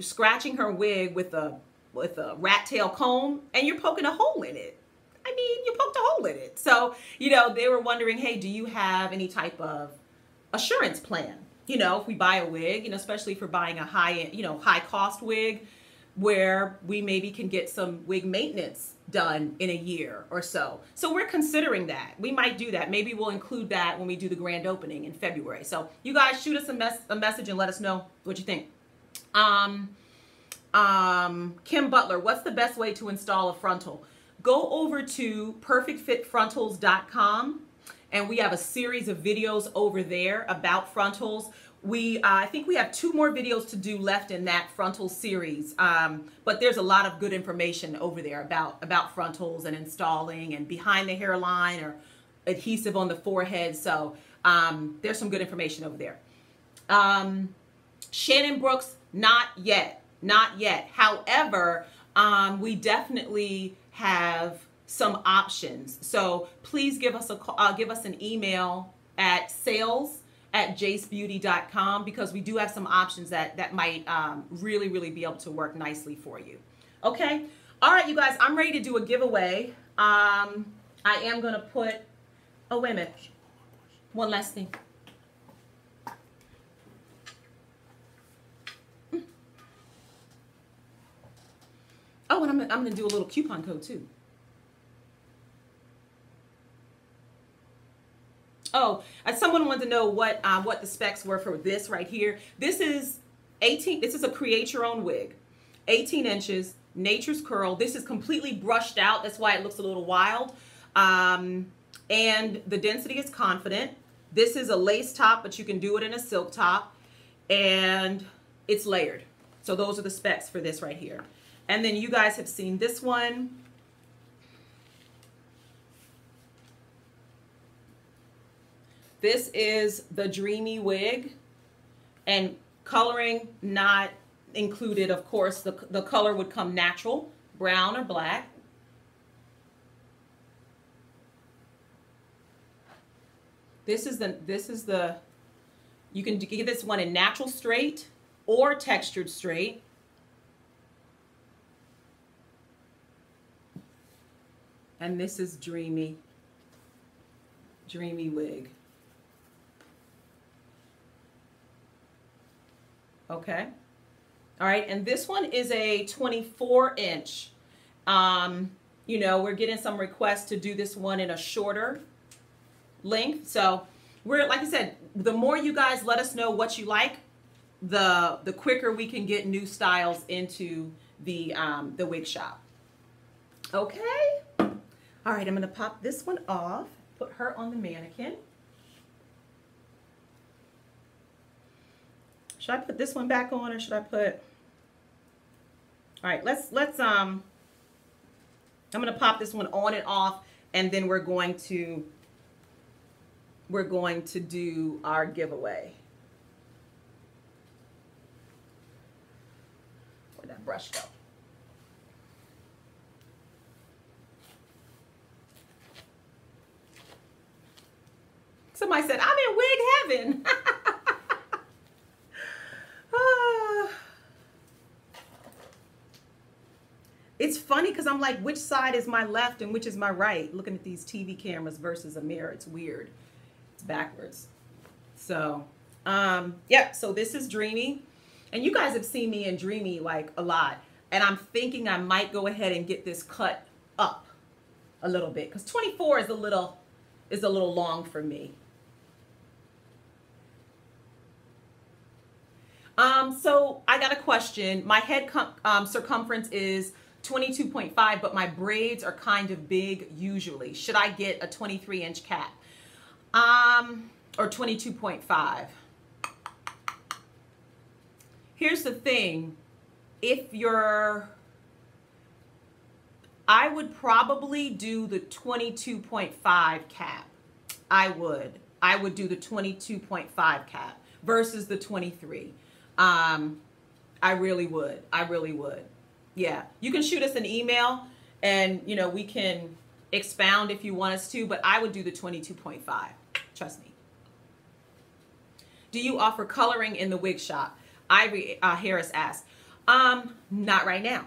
scratching her wig with a rat tail comb, and you're poking a hole in it. I mean, you poked a hole in it. So, you know, they were wondering, hey, do you have any type of assurance plan? You know, if we buy a wig, you know, especially if we're buying a high-end, you know, high-cost wig, where we maybe can get some wig maintenance done in a year or so. So we're considering that. We might do that. Maybe we'll include that when we do the grand opening in February. So you guys shoot us a message and let us know what you think. Kim Butler, what's the best way to install a frontal? Go over to perfectfitfrontals.com, and we have a series of videos over there about frontals. We I think we have 2 more videos to do left in that frontal series, but there's a lot of good information over there about frontals and installing and behind the hairline or adhesive on the forehead. So there's some good information over there. Shannon Brooks, not yet, not yet. However, we definitely have some options. So please give us a call, give us an email at sales@jacebeauty.com, because we do have some options that might really, really be able to work nicely for you. Okay. All right, you guys, I'm ready to do a giveaway. I am going to put, oh, wait a minute. One last thing. Oh, and I'm going to do a little coupon code too. Oh, someone wanted to know what the specs were for this right here. This is 18. This is a create your own wig, 18 inches, Nature's Curl. This is completely brushed out. That's why it looks a little wild. And the density is confident. This is a lace top, but you can do it in a silk top, and it's layered. So those are the specs for this right here. And then you guys have seen this one. This is the Dreamy Wig, and coloring not included, of course. The color would come natural, brown or black. This is the, you can get this one in natural straight or textured straight. And this is dreamy wig. Okay. All right. And this one is a 24-inch. You know, we're getting some requests to do this one in a shorter length. So we're, like I said, the more you guys let us know what you like, the quicker we can get new styles into the wig shop. Okay. All right, I'm going to pop this one off, put her on the mannequin. Should I put this one back on, or should I put, all right, let's I'm going to pop this one on and off, and then we're going to do our giveaway. Where'd that brush go? Somebody said, I'm in wig heaven. It's funny because I'm like, which side is my left and which is my right? Looking at these TV cameras versus a mirror. It's weird. It's backwards. So, yeah, so this is Dreamy. And you guys have seen me in Dreamy like a lot. And I'm thinking I might go ahead and get this cut up a little bit because 24 is a little long for me. So I got a question. My head circumference is 22.5, but my braids are kind of big usually. Should I get a 23-inch cap or 22.5? Here's the thing. If you're, I would probably do the 22.5 cap. I would do the 22.5 cap versus the 23. I really would. Yeah. You can shoot us an email and, you know, we can expound if you want us to, but I would do the 22.5. Trust me. Do you offer coloring in the wig shop? Ivory Harris asked. Not right now.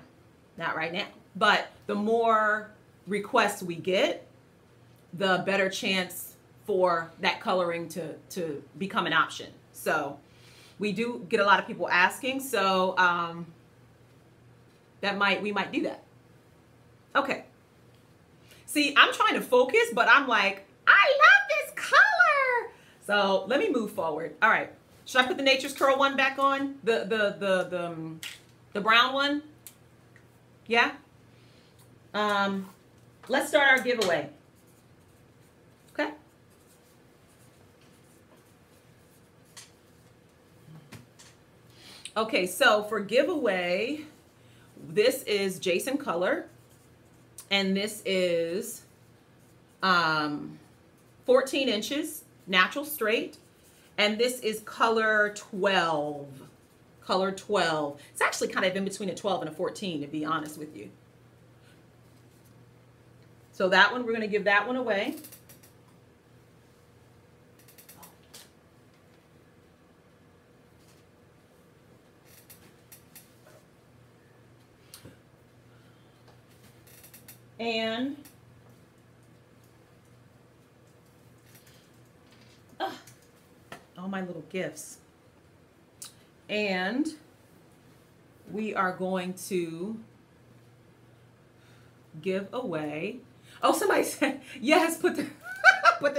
Not right now. But the more requests we get, the better chance for that coloring to become an option. So we do get a lot of people asking, so we might do that. Okay. See, I'm trying to focus, but I'm like, I love this color. So let me move forward. All right. Should I put the Nature's Curl one back on? The brown one? Yeah. Let's start our giveaway. Okay. Okay, so for giveaway, this is Jason Color, and this is 14 inches, natural straight, and this is color 12. Color 12. It's actually kind of in between a 12 and a 14, to be honest with you. So that one, we're going to give that one away. And all my little gifts. And we are going to give away. Oh, somebody said, yes, put the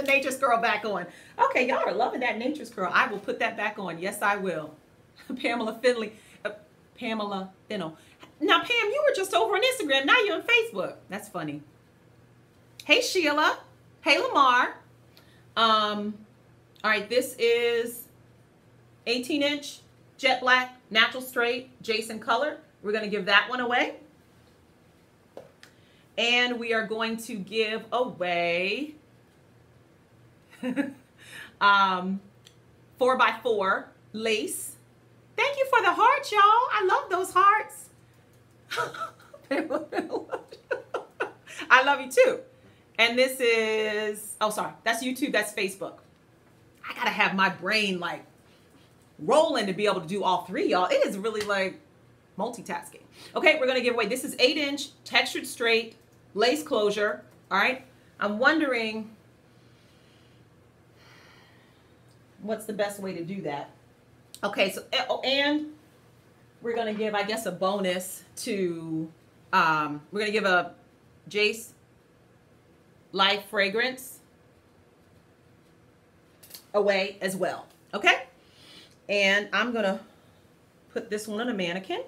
Nature's Curl back on. Okay, y'all are loving that Nature's Curl. I will put that back on. Yes, I will. Pamela Finley. Pamela Fennell. Now, Pam, you were just over on Instagram. Now you're on Facebook. That's funny. Hey, Sheila. Hey, Lamar. All right, this is 18-inch. Jet Black, Natural Straight, Jason Color. We're going to give that one away. And we are going to give away 4x4 lace. Thank you for the hearts, y'all. I love those hearts. I love you too. And this is, oh, sorry. That's YouTube. That's Facebook. I got to have my brain like rolling to be able to do all three, y'all. It is really like multitasking. Okay, we're going to give away. This is 8-inch textured straight lace closure. All right. I'm wondering what's the best way to do that. Okay, so and we're going to give, I guess, a bonus to we're going to give a Jace Life fragrance away as well. Okay? And I'm going to put this one on a mannequin.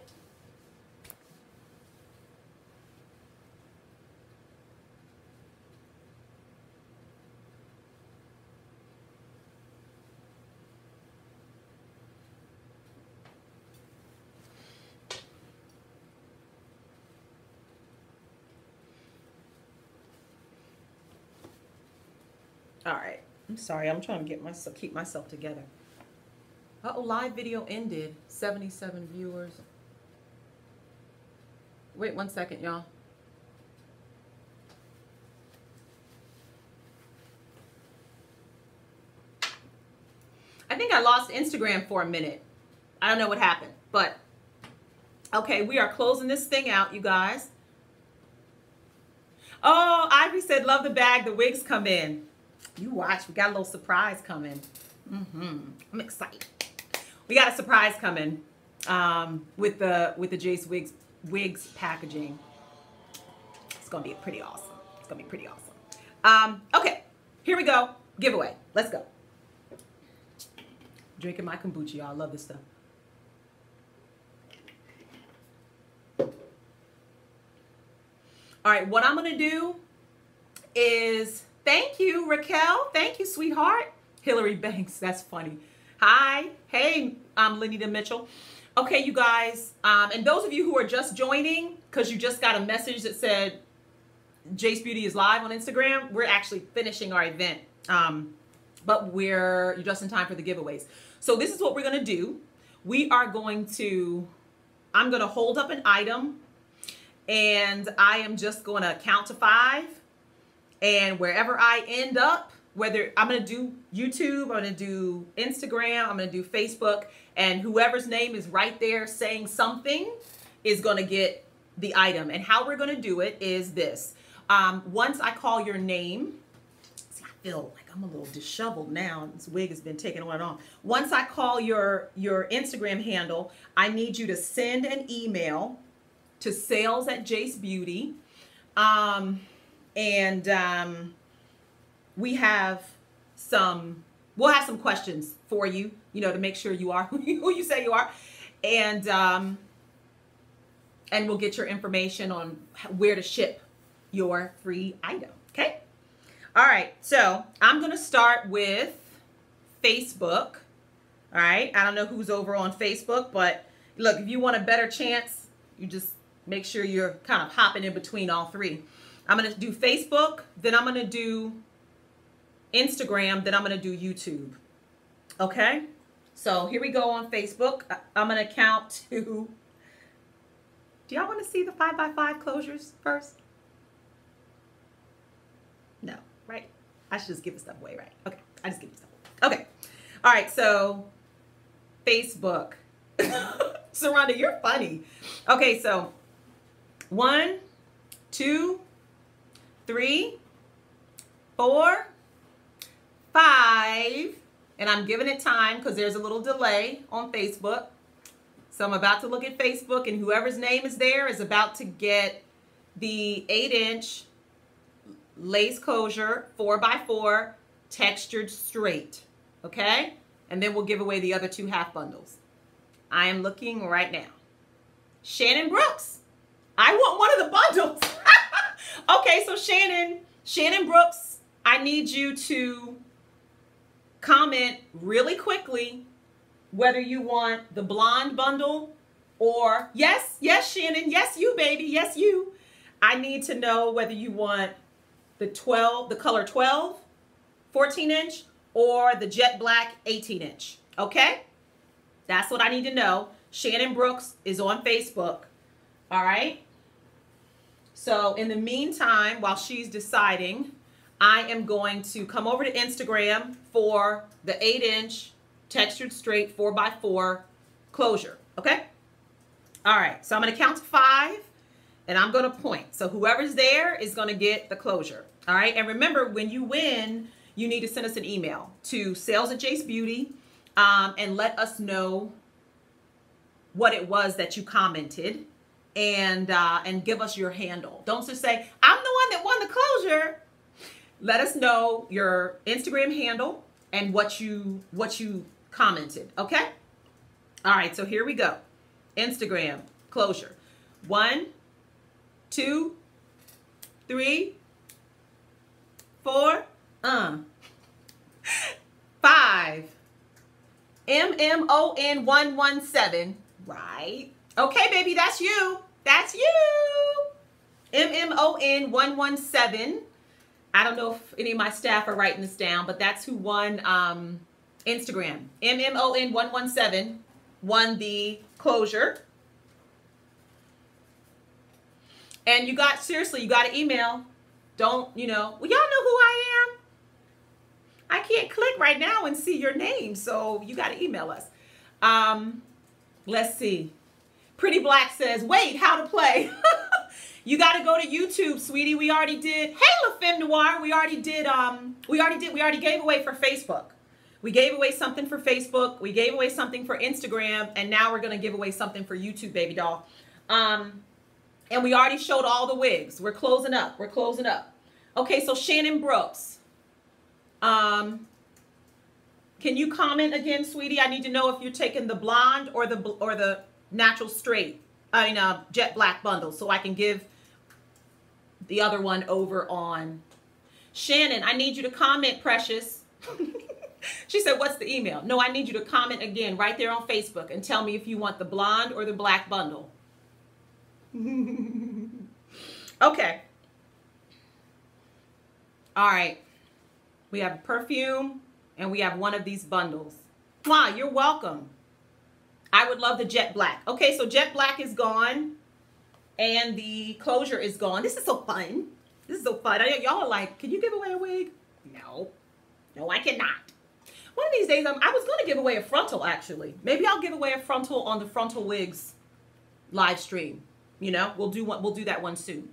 All right. I'm sorry. I'm trying to get myself, keep myself together. Uh-oh, live video ended. 77 viewers. Wait one second, y'all. I think I lost Instagram for a minute. I don't know what happened, but okay, we are closing this thing out, you guys. Oh, Ivory said, love the bag. The wigs come in. You watch. We got a little surprise coming. I'm excited. We got a surprise coming with the Jace wigs packaging. It's going to be pretty awesome. It's going to be pretty awesome. Okay, here we go. Giveaway. Let's go. Drinking my kombucha, y'all. I love this stuff. All right, what I'm going to do is, thank you, Raquel. Thank you, sweetheart. Hillary Banks, that's funny. Hi. Hey, I'm Lenita Mitchell. Okay, you guys, and those of you who are just joining, because you just got a message that said Jace Beauty is live on Instagram, we're actually finishing our event, but you're just in time for the giveaways. So this is what we're going to do. I'm going to hold up an item, and I am just going to count to 5, and wherever I end up, whether I'm going to do YouTube, I'm going to do Instagram, I'm going to do Facebook, and whoever's name is right there saying something is going to get the item. And how we're going to do it is this. Once I call your name, see, I feel like I'm a little disheveled now. This wig has been taken on and on. Once I call your Instagram handle, I need you to send an email to sales@jacebeauty. We'll have some questions for you, to make sure you are who you say you are. And we'll get your information on where to ship your free item. Okay. All right. So I'm going to start with Facebook. All right. I don't know who's over on Facebook, but look, if you want a better chance, you just make sure you're kind of hopping in between all three. I'm going to do Facebook, then I'm going to do Instagram, then I'm going to do YouTube. Okay? So here we go on Facebook. I'm going to count to... Do y'all want to see the 5x5 closures first? No, right? I should just give this stuff away, right? Okay. I just give this stuff away. Okay. All right. So Facebook. Saranda, you're funny. Okay. So 1, 2, 3, 4, 5, and I'm giving it time because there's a little delay on Facebook. So I'm about to look at Facebook, and whoever's name is there is about to get the 8-inch lace closure 4x4 textured straight. Okay? And then we'll give away the other 2 half bundles. I am looking right now. Shannon Brooks. I want one of the bundles. Okay, so Shannon Brooks, I need you to comment really quickly whether you want the blonde bundle or, yes, Shannon, yes, you, baby, yes, you. I need to know whether you want the color 12, 14-inch, or the jet black 18-inch, okay? That's what I need to know. Shannon Brooks is on Facebook, all right? So in the meantime, while she's deciding, I am going to come over to Instagram for the 8-inch textured straight 4x4 closure, okay? All right, so I'm going to count to 5, and I'm going to point. So whoever's there is going to get the closure, all right? And remember, when you win, you need to send us an email to sales@jacebeauty, and let us know what it was that you commented, and give us your handle. Don't just say, I'm the one that won the closure. Let us know your Instagram handle and what you commented, okay? All right, so here we go. Instagram closure. 1, 2, 3, 4, 5. MMON117, right? Okay, baby, that's you. That's you. MMON117. I don't know if any of my staff are writing this down, but that's who won Instagram. MMON117 won the closure. And you got, seriously, you got an email. Don't, well, y'all know who I am. I can't click right now and see your name, so you got to email us. Let's see. Pretty Black says, wait, how to play. You got to go to YouTube, sweetie. We already did. Hey, La Femme Noir. We already did. We already gave away for Facebook. We gave away something for Facebook. We gave away something for Instagram, and now we're gonna give away something for YouTube, baby doll. And we already showed all the wigs. We're closing up. We're closing up. Okay, so Shannon Brooks. Can you comment again, sweetie? I need to know if you're taking the blonde or the natural straight. I mean, jet black bundle, so I can give the other one over on. Shannon, I need you to comment, precious. She said, what's the email? No, I need you to comment again right there on Facebook and tell me if you want the blonde or the black bundle. Okay. All right. We have perfume and we have one of these bundles. Wow, you're welcome. I would love the jet black. Okay, so jet black is gone and the closure is gone. This is so fun. This is so fun. Y'all are like, can you give away a wig? No. No, I cannot. One of these days, I was going to give away a frontal, actually. Maybe I'll give away a frontal on the Frontal Wigs live stream. You know, we'll do that one soon.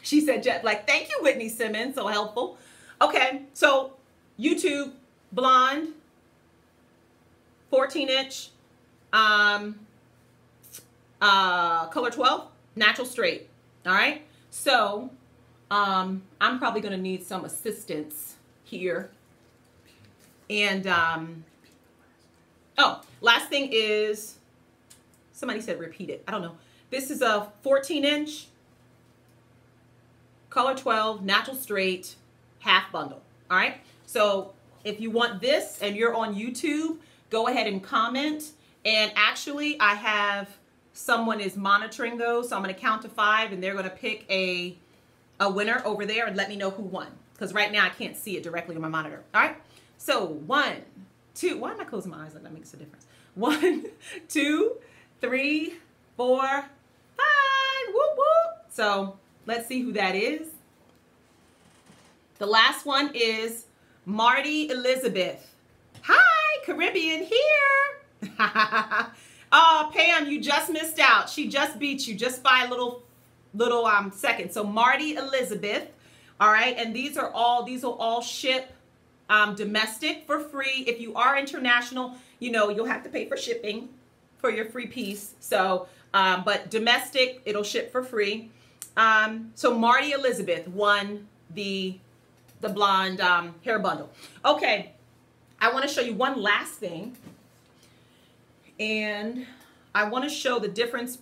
She said, jet black. Thank you, Whitney Simmons. So helpful. Okay, so YouTube, blonde, 14-inch, color 12, natural straight. All right, so I'm probably going to need some assistance here. And, oh, last thing is, somebody said repeat it. I don't know. This is a 14-inch, color 12, natural straight, half bundle. All right. So if you want this and you're on YouTube, go ahead and comment. And actually, I have someone is monitoring those. So I'm going to count to 5 and they're going to pick a winner over there and let me know who won. Because right now I can't see it directly on my monitor. All right. So 1, 2, why am I closing my eyes like that makes a difference? 1, 2, 3, 4, 5, whoop, whoop. So let's see who that is. The last one is Marty Elizabeth. Hi, Caribbean here. Oh, Pam, you just missed out. She just beat you just by a little second. So Marty Elizabeth, all right? And these will all ship domestic for free. If you are international, you know, you'll have to pay for shipping for your free piece. So, but domestic, it'll ship for free. So Marty Elizabeth won the blonde hair bundle. Okay, I want to show you one last thing. And I want to show the difference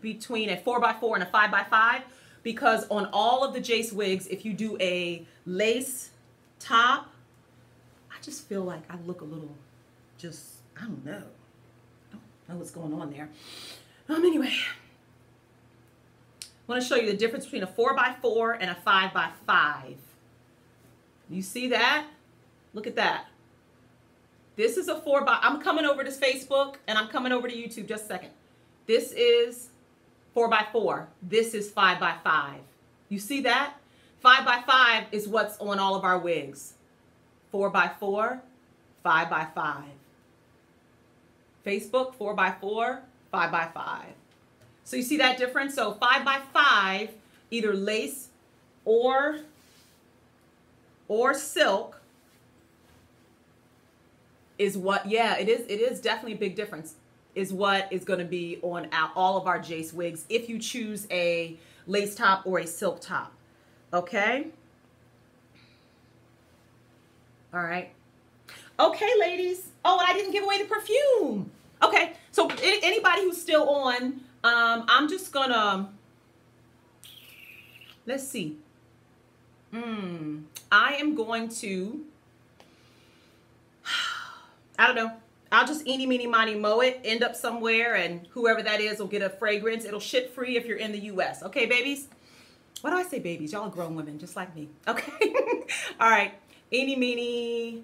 between a 4x4 and a 5x5 because on all of the Jace wigs, if you do a lace top, I just feel like I look a little, I don't know. I don't know what's going on there. Anyway, I want to show you the difference between a 4x4 and a 5x5. You see that? Look at that. This is a 4x, I'm coming over to Facebook and I'm coming over to YouTube just a second. This is 4x4. This is 5x5. You see that? 5x5 is what's on all of our wigs. 4x4, 5x5. Facebook, 4x4, 5x5. So you see that difference? So 5x5, either lace or silk is what, yeah, it is definitely a big difference, is what is going to be on all of our Jace wigs if you choose a lace top or a silk top. Okay. All right. Okay, ladies. Oh, and I didn't give away the perfume. Okay. So anybody who's still on, I'm just gonna, let's see. I am going to, I don't know. I'll just eeny, meeny, miny, moe it, end up somewhere and whoever that is will get a fragrance. It'll ship free if you're in the US. Okay, babies. Why do I say babies? Y'all are grown women, just like me. Okay. All right. Eeny, meeny,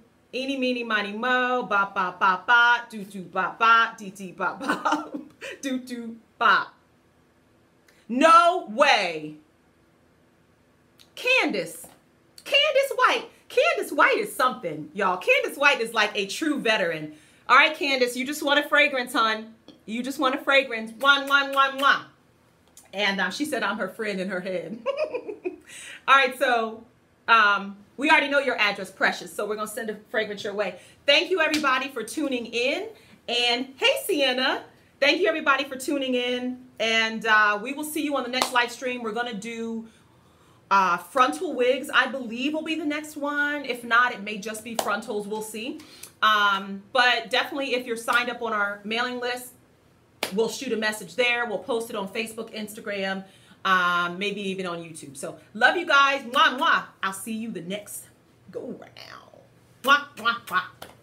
miny, mo. Bop, bop, bop, bop. Doo, doo, bop, bop. Dee, dee, bop, bop. Doo, doo, bop. No way. Candace. Candace White. Candace White is something, y'all. Candace White is like a true veteran. All right, Candace, you just want a fragrance, hon. You just want a fragrance. One. And she said, I'm her friend in her head. All right, so we already know your address, Precious, so we're going to send a fragrance your way. Thank you, everybody, for tuning in. And hey, Sienna, thank you, everybody, for tuning in. And we will see you on the next live stream. We're going to do frontal wigs, I believe, will be the next one. If not, it may just be frontals. We'll see. But definitely, if you're signed up on our mailing list, we'll shoot a message there. We'll post it on Facebook, Instagram, maybe even on YouTube. So love you guys. Mwah, mwah. I'll see you the next go round. Mwah, mwah, mwah.